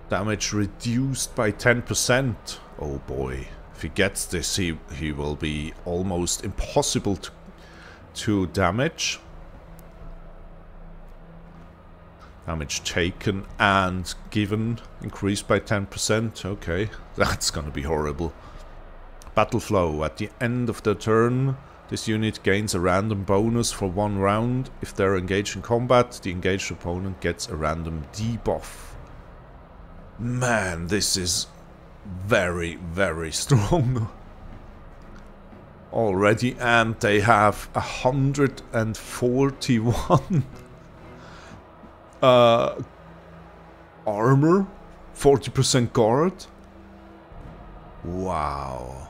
Damage reduced by ten percent. Oh boy. If he gets this, he, he will be almost impossible to, to damage. Damage taken and given. Increased by ten percent. Okay. That's gonna be horrible. Battle flow. At the end of the turn, this unit gains a random bonus for one round. If they're engaged in combat, the engaged opponent gets a random debuff. Man, this is very, very strong already, and they have one hundred forty-one uh, armor, forty percent guard. Wow.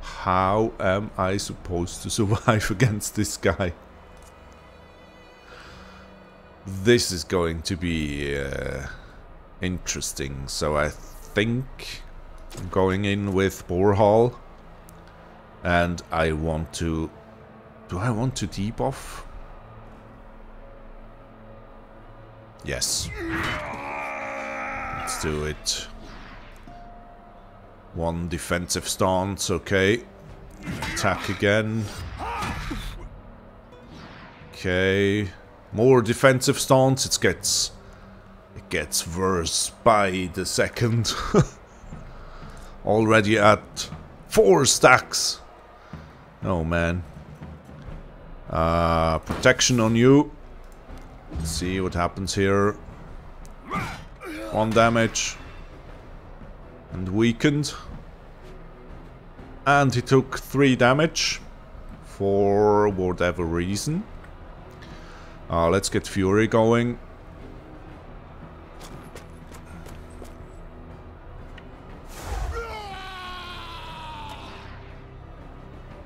How am I supposed to survive against this guy? This is going to be uh, interesting. So I think I'm going in with Borhal. And I want to... Do I want to debuff? Yes. Let's do it. One defensive stance, okay. Attack again. Okay. More defensive stance. It gets it gets worse by the second. Already at four stacks. Oh man. Uh, protection on you. Let's see what happens here. One damage. And weakened. And he took three damage. for whatever reason. Uh, let's get Fury going.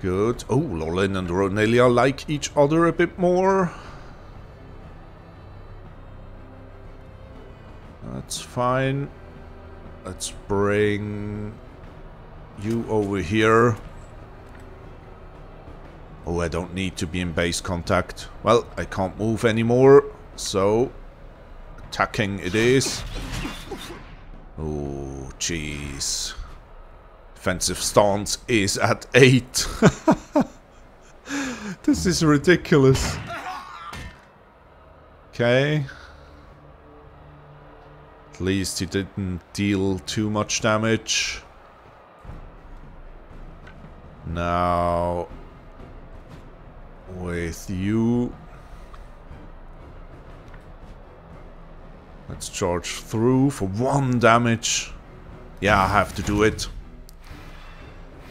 Good. Oh, Lorlin and Ronelia like each other a bit more. That's fine. Let's bring you over here. Oh, I don't need to be in base contact. Well, I can't move anymore, so attacking it is. Oh, jeez. Defensive stance is at eight. This is ridiculous. Okay. At least he didn't deal too much damage. Now, with you, let's charge through for one damage. Yeah, I have to do it.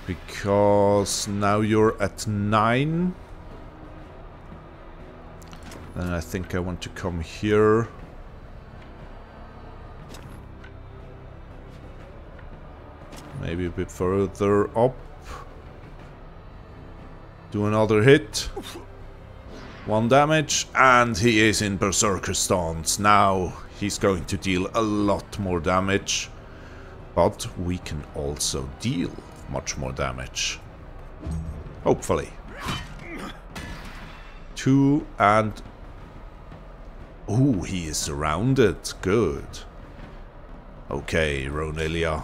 Because now you're at nine. And I think I want to come here. Maybe a bit further up. Do another hit. One damage. And he is in Berserker stance. Now he's going to deal a lot more damage. But we can also deal much more damage. Hopefully. Two and... Ooh, he is surrounded. Good. Okay, Ronelia.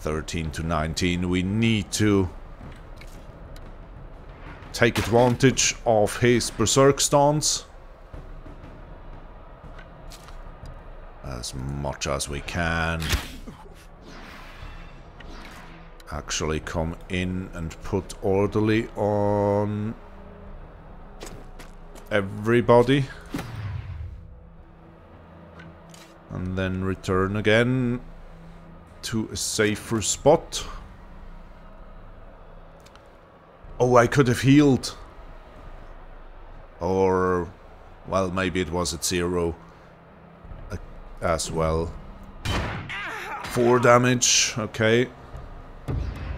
thirteen to nineteen. We need to take advantage of his Berserk stance as much as we can. Actually come in and put orderly on everybody. And then return again to a safer spot. Oh, I could have healed. Or, well, maybe it was at zero as well. Four damage, okay.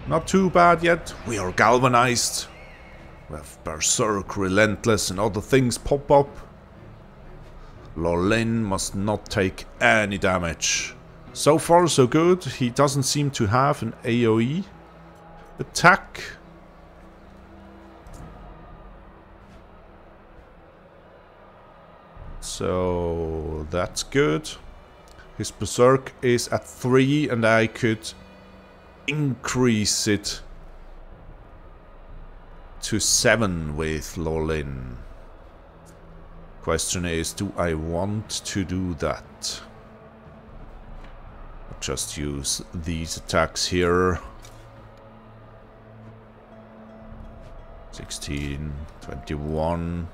Not too bad yet. We are galvanized. We have Berserk, Relentless, and other things pop up. Lorlin must not take any damage. So far, so good. He doesn't seem to have an AoE attack. So that's good. His Berserk is at three, and I could increase it to seven with Lorlin. Question is, do I want to do that? I'll just use these attacks here. sixteen, twenty-one.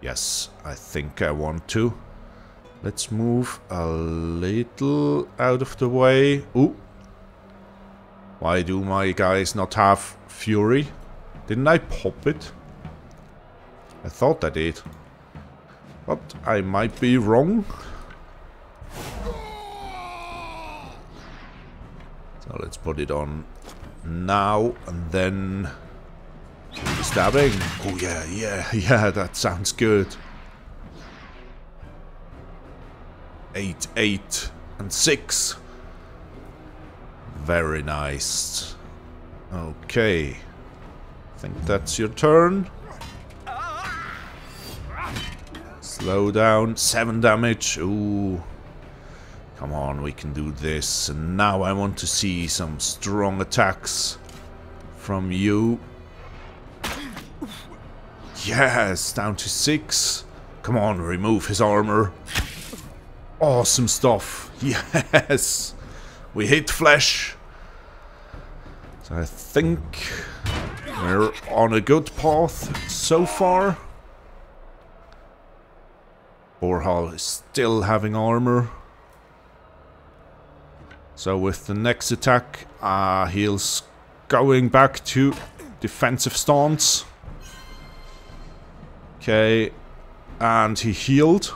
Yes, I think I want to. Let's move a little out of the way. Ooh. Why do my guys not have Fury? Didn't I pop it? I thought I did. But I might be wrong. So let's put it on now and then stabbing. Oh yeah, yeah, yeah, that sounds good. eight, eight, and six. Very nice. Okay. I think that's your turn. Slow down. seven damage. Ooh. Come on, we can do this. And now I want to see some strong attacks from you. Yes, down to six. Come on, remove his armor. Awesome stuff. Yes. We hit flesh. So I think we're on a good path so far. Borhal is still having armor. So with the next attack, uh, he'll going back to defensive stance. Okay, and he healed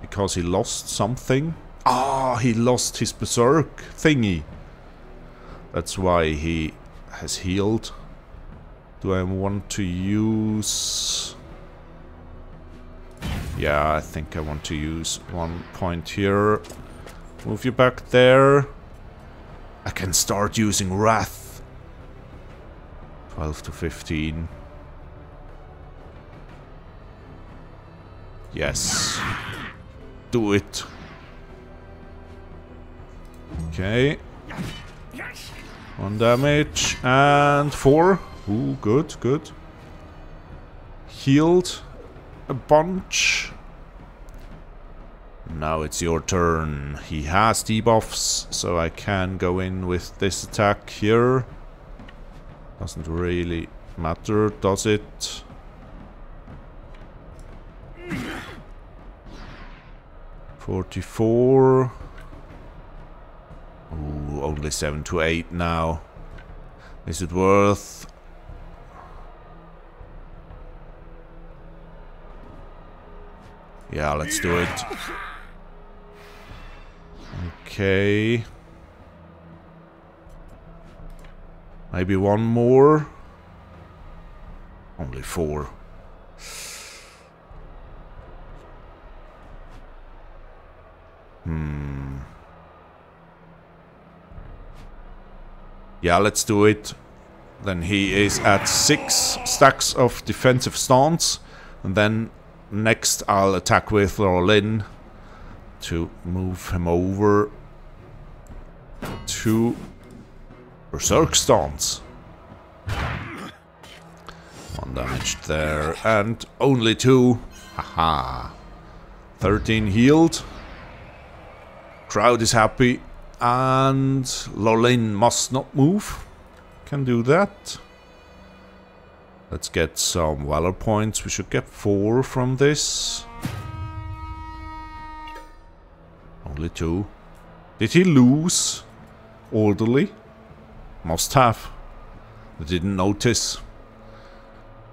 because he lost something. Ah, he lost his berserk thingy. That's why he has healed. Do I want to use... Yeah, I think I want to use one point here. Move you back there. I can start using Wrath. twelve to fifteen. Yes. Do it. Okay. One damage and four. Ooh, good, good. Healed a bunch. Now it's your turn. He has debuffs, so I can go in with this attack here. Doesn't really matter, does it? forty-four. Ooh, only seven to eight now. Is it worth... Yeah, let's do it. Okay. Maybe one more. Only four. Hmm. Yeah, let's do it. Then he is at six stacks of defensive stance. And then next I'll attack with Lorlin to move him over to berserk stance. One damage there and only two. Haha. thirteen healed. Crowd is happy. And Lorlin must not move. Can do that. Let's get some Valor points. We should get four from this. Only two. Did he lose? Orderly? Must have. I didn't notice.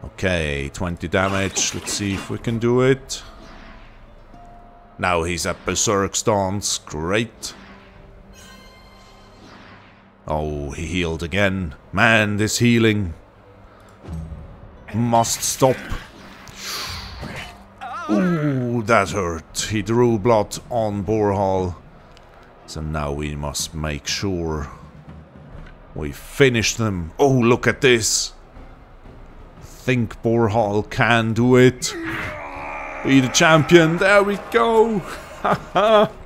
Okay, twenty damage. Let's see if we can do it. Now he's at berserk stance. Great. Oh, he healed again. Man, this healing. Must stop. Ooh, that hurt. He drew blood on Borhal. So now we must make sure we finish them. Oh, look at this. Think Borhal can do it. Be the champion. There we go.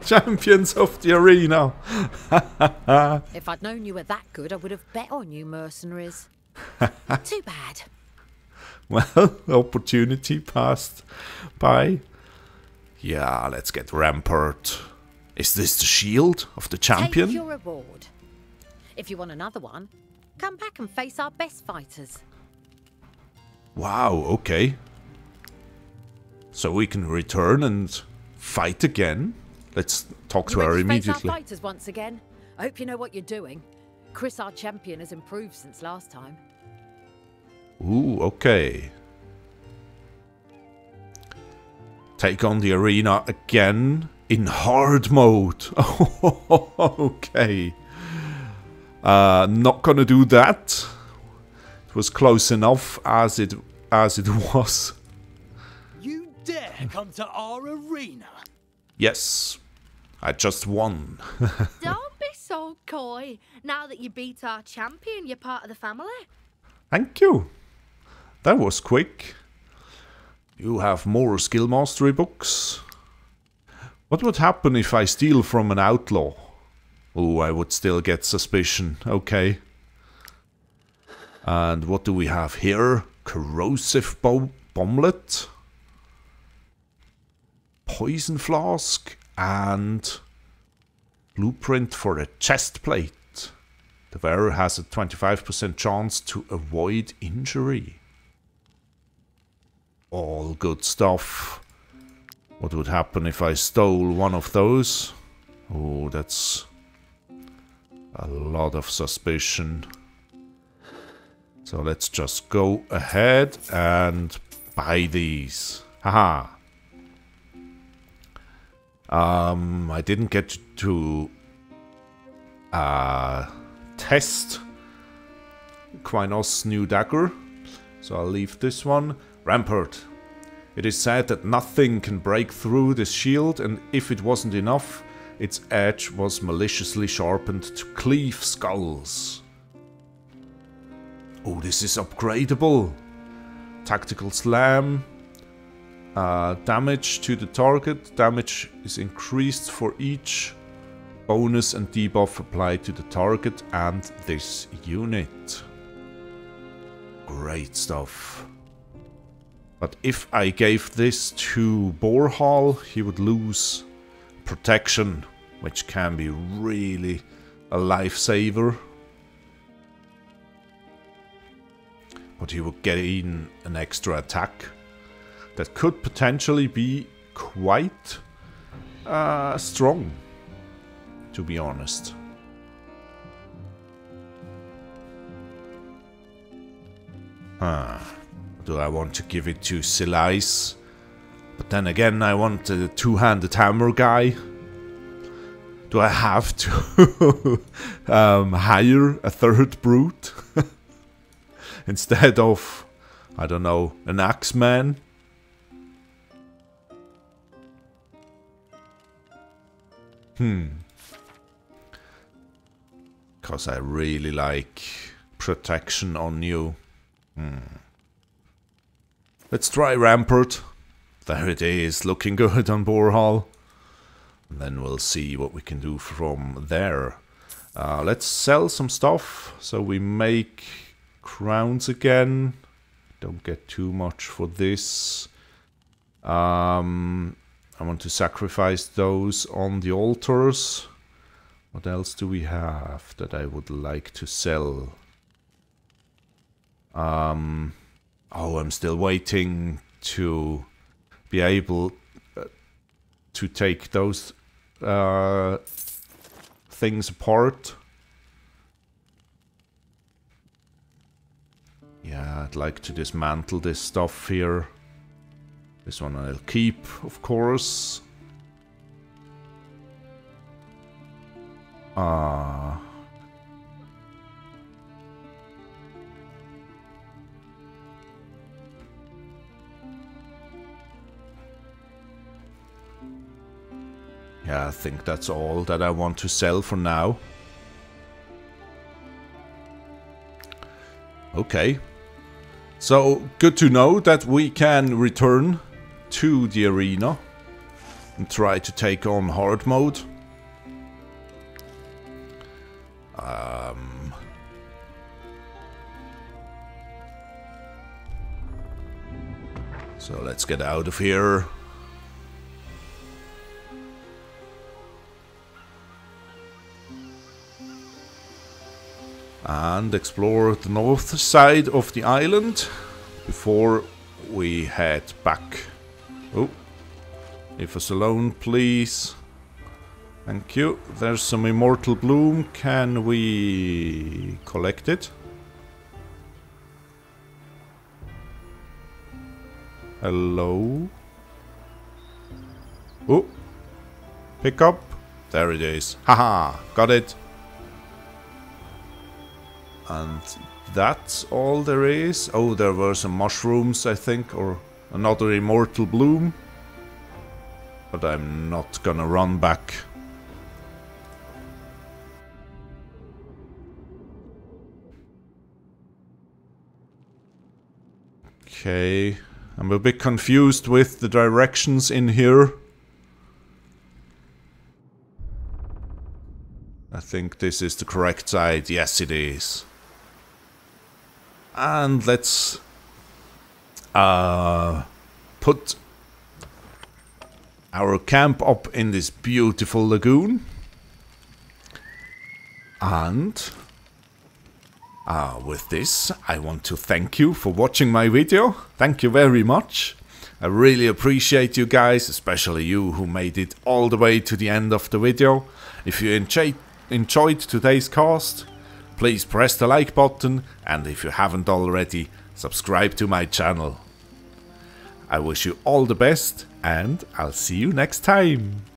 Champions of the arena. If I'd known you were that good, I would have bet on you mercenaries. Too bad. Well, opportunity passed by. Yeah, let's get Rampart. Is this the shield of the champion? Take your reward. If you want another one, come back and face our best fighters. Wow, okay. So we can return and fight again? Let's talk to her immediately. Face our fighters once again. I hope you know what you're doing. Chris, our champion, has improved since last time. Ooh, okay. Take on the arena again in hard mode. Okay. Uh, not gonna do that. It was close enough as it as it was. You dare come to our arena? Yes. I just won. Don't be so coy. Now that you beat our champion, you're part of the family. Thank you. That was quick. You have more skill mastery books. What would happen if I steal from an outlaw? Oh, I would still get suspicion. Okay. And what do we have here? Corrosive bomblet. Poison flask. And blueprint for a chest plate. The wearer has a twenty-five percent chance to avoid injury. All good stuff. What would happen if I stole one of those? Oh, that's a lot of suspicion. So let's just go ahead and buy these. Haha. Um, I didn't get to uh, test Quinos' new dagger, so I'll leave this one. Rampart. It is said that nothing can break through this shield, and if it wasn't enough, its edge was maliciously sharpened to cleave skulls. Oh, this is upgradable. Tactical slam. Uh, damage to the target. Damage is increased for each bonus and debuff applied to the target and this unit. Great stuff. But if I gave this to Borhal, he would lose protection, which can be really a lifesaver. But he would gain an extra attack. That could potentially be quite uh, strong, to be honest. Huh. Do I want to give it to Silice? But then again, I want a two-handed hammer guy. Do I have to um, hire a third brute? Instead of, I don't know, an axe man? Hmm. Because I really like protection on you. Hmm. Let's try Rampart. There it is, looking good on Borhal. And then we'll see what we can do from there. Uh, let's sell some stuff. So we make crowns again. Don't get too much for this. Um... I want to sacrifice those on the altars. What else do we have that I would like to sell? Um, oh, I'm still waiting to be able to take those uh, things apart. Yeah, I'd like to dismantle this stuff here. This one I'll keep, of course. Ah. Uh, yeah, I think that's all that I want to sell for now. Okay. So, good to know that we can return to the arena and try to take on hard mode. Um, so let's get out of here. And explore the north side of the island before we head back. Oh, leave us alone, please. Thank you. There's some immortal bloom. Can we collect it? Hello? Oh, pick up. There it is. Haha, got it. And that's all there is. Oh, there were some mushrooms, I think, or another immortal bloom. But I'm not gonna run back. Okay. I'm a bit confused with the directions in here. I think this is the correct side. Yes, it is. And let's uh, put our camp up in this beautiful lagoon. And uh, with this, I want to thank you for watching my video. Thank you very much. I really appreciate you guys, especially you who made it all the way to the end of the video. If you enjoyed today's cast, please press the like button, and if you haven't already, subscribe to my channel. I wish you all the best, and I'll see you next time.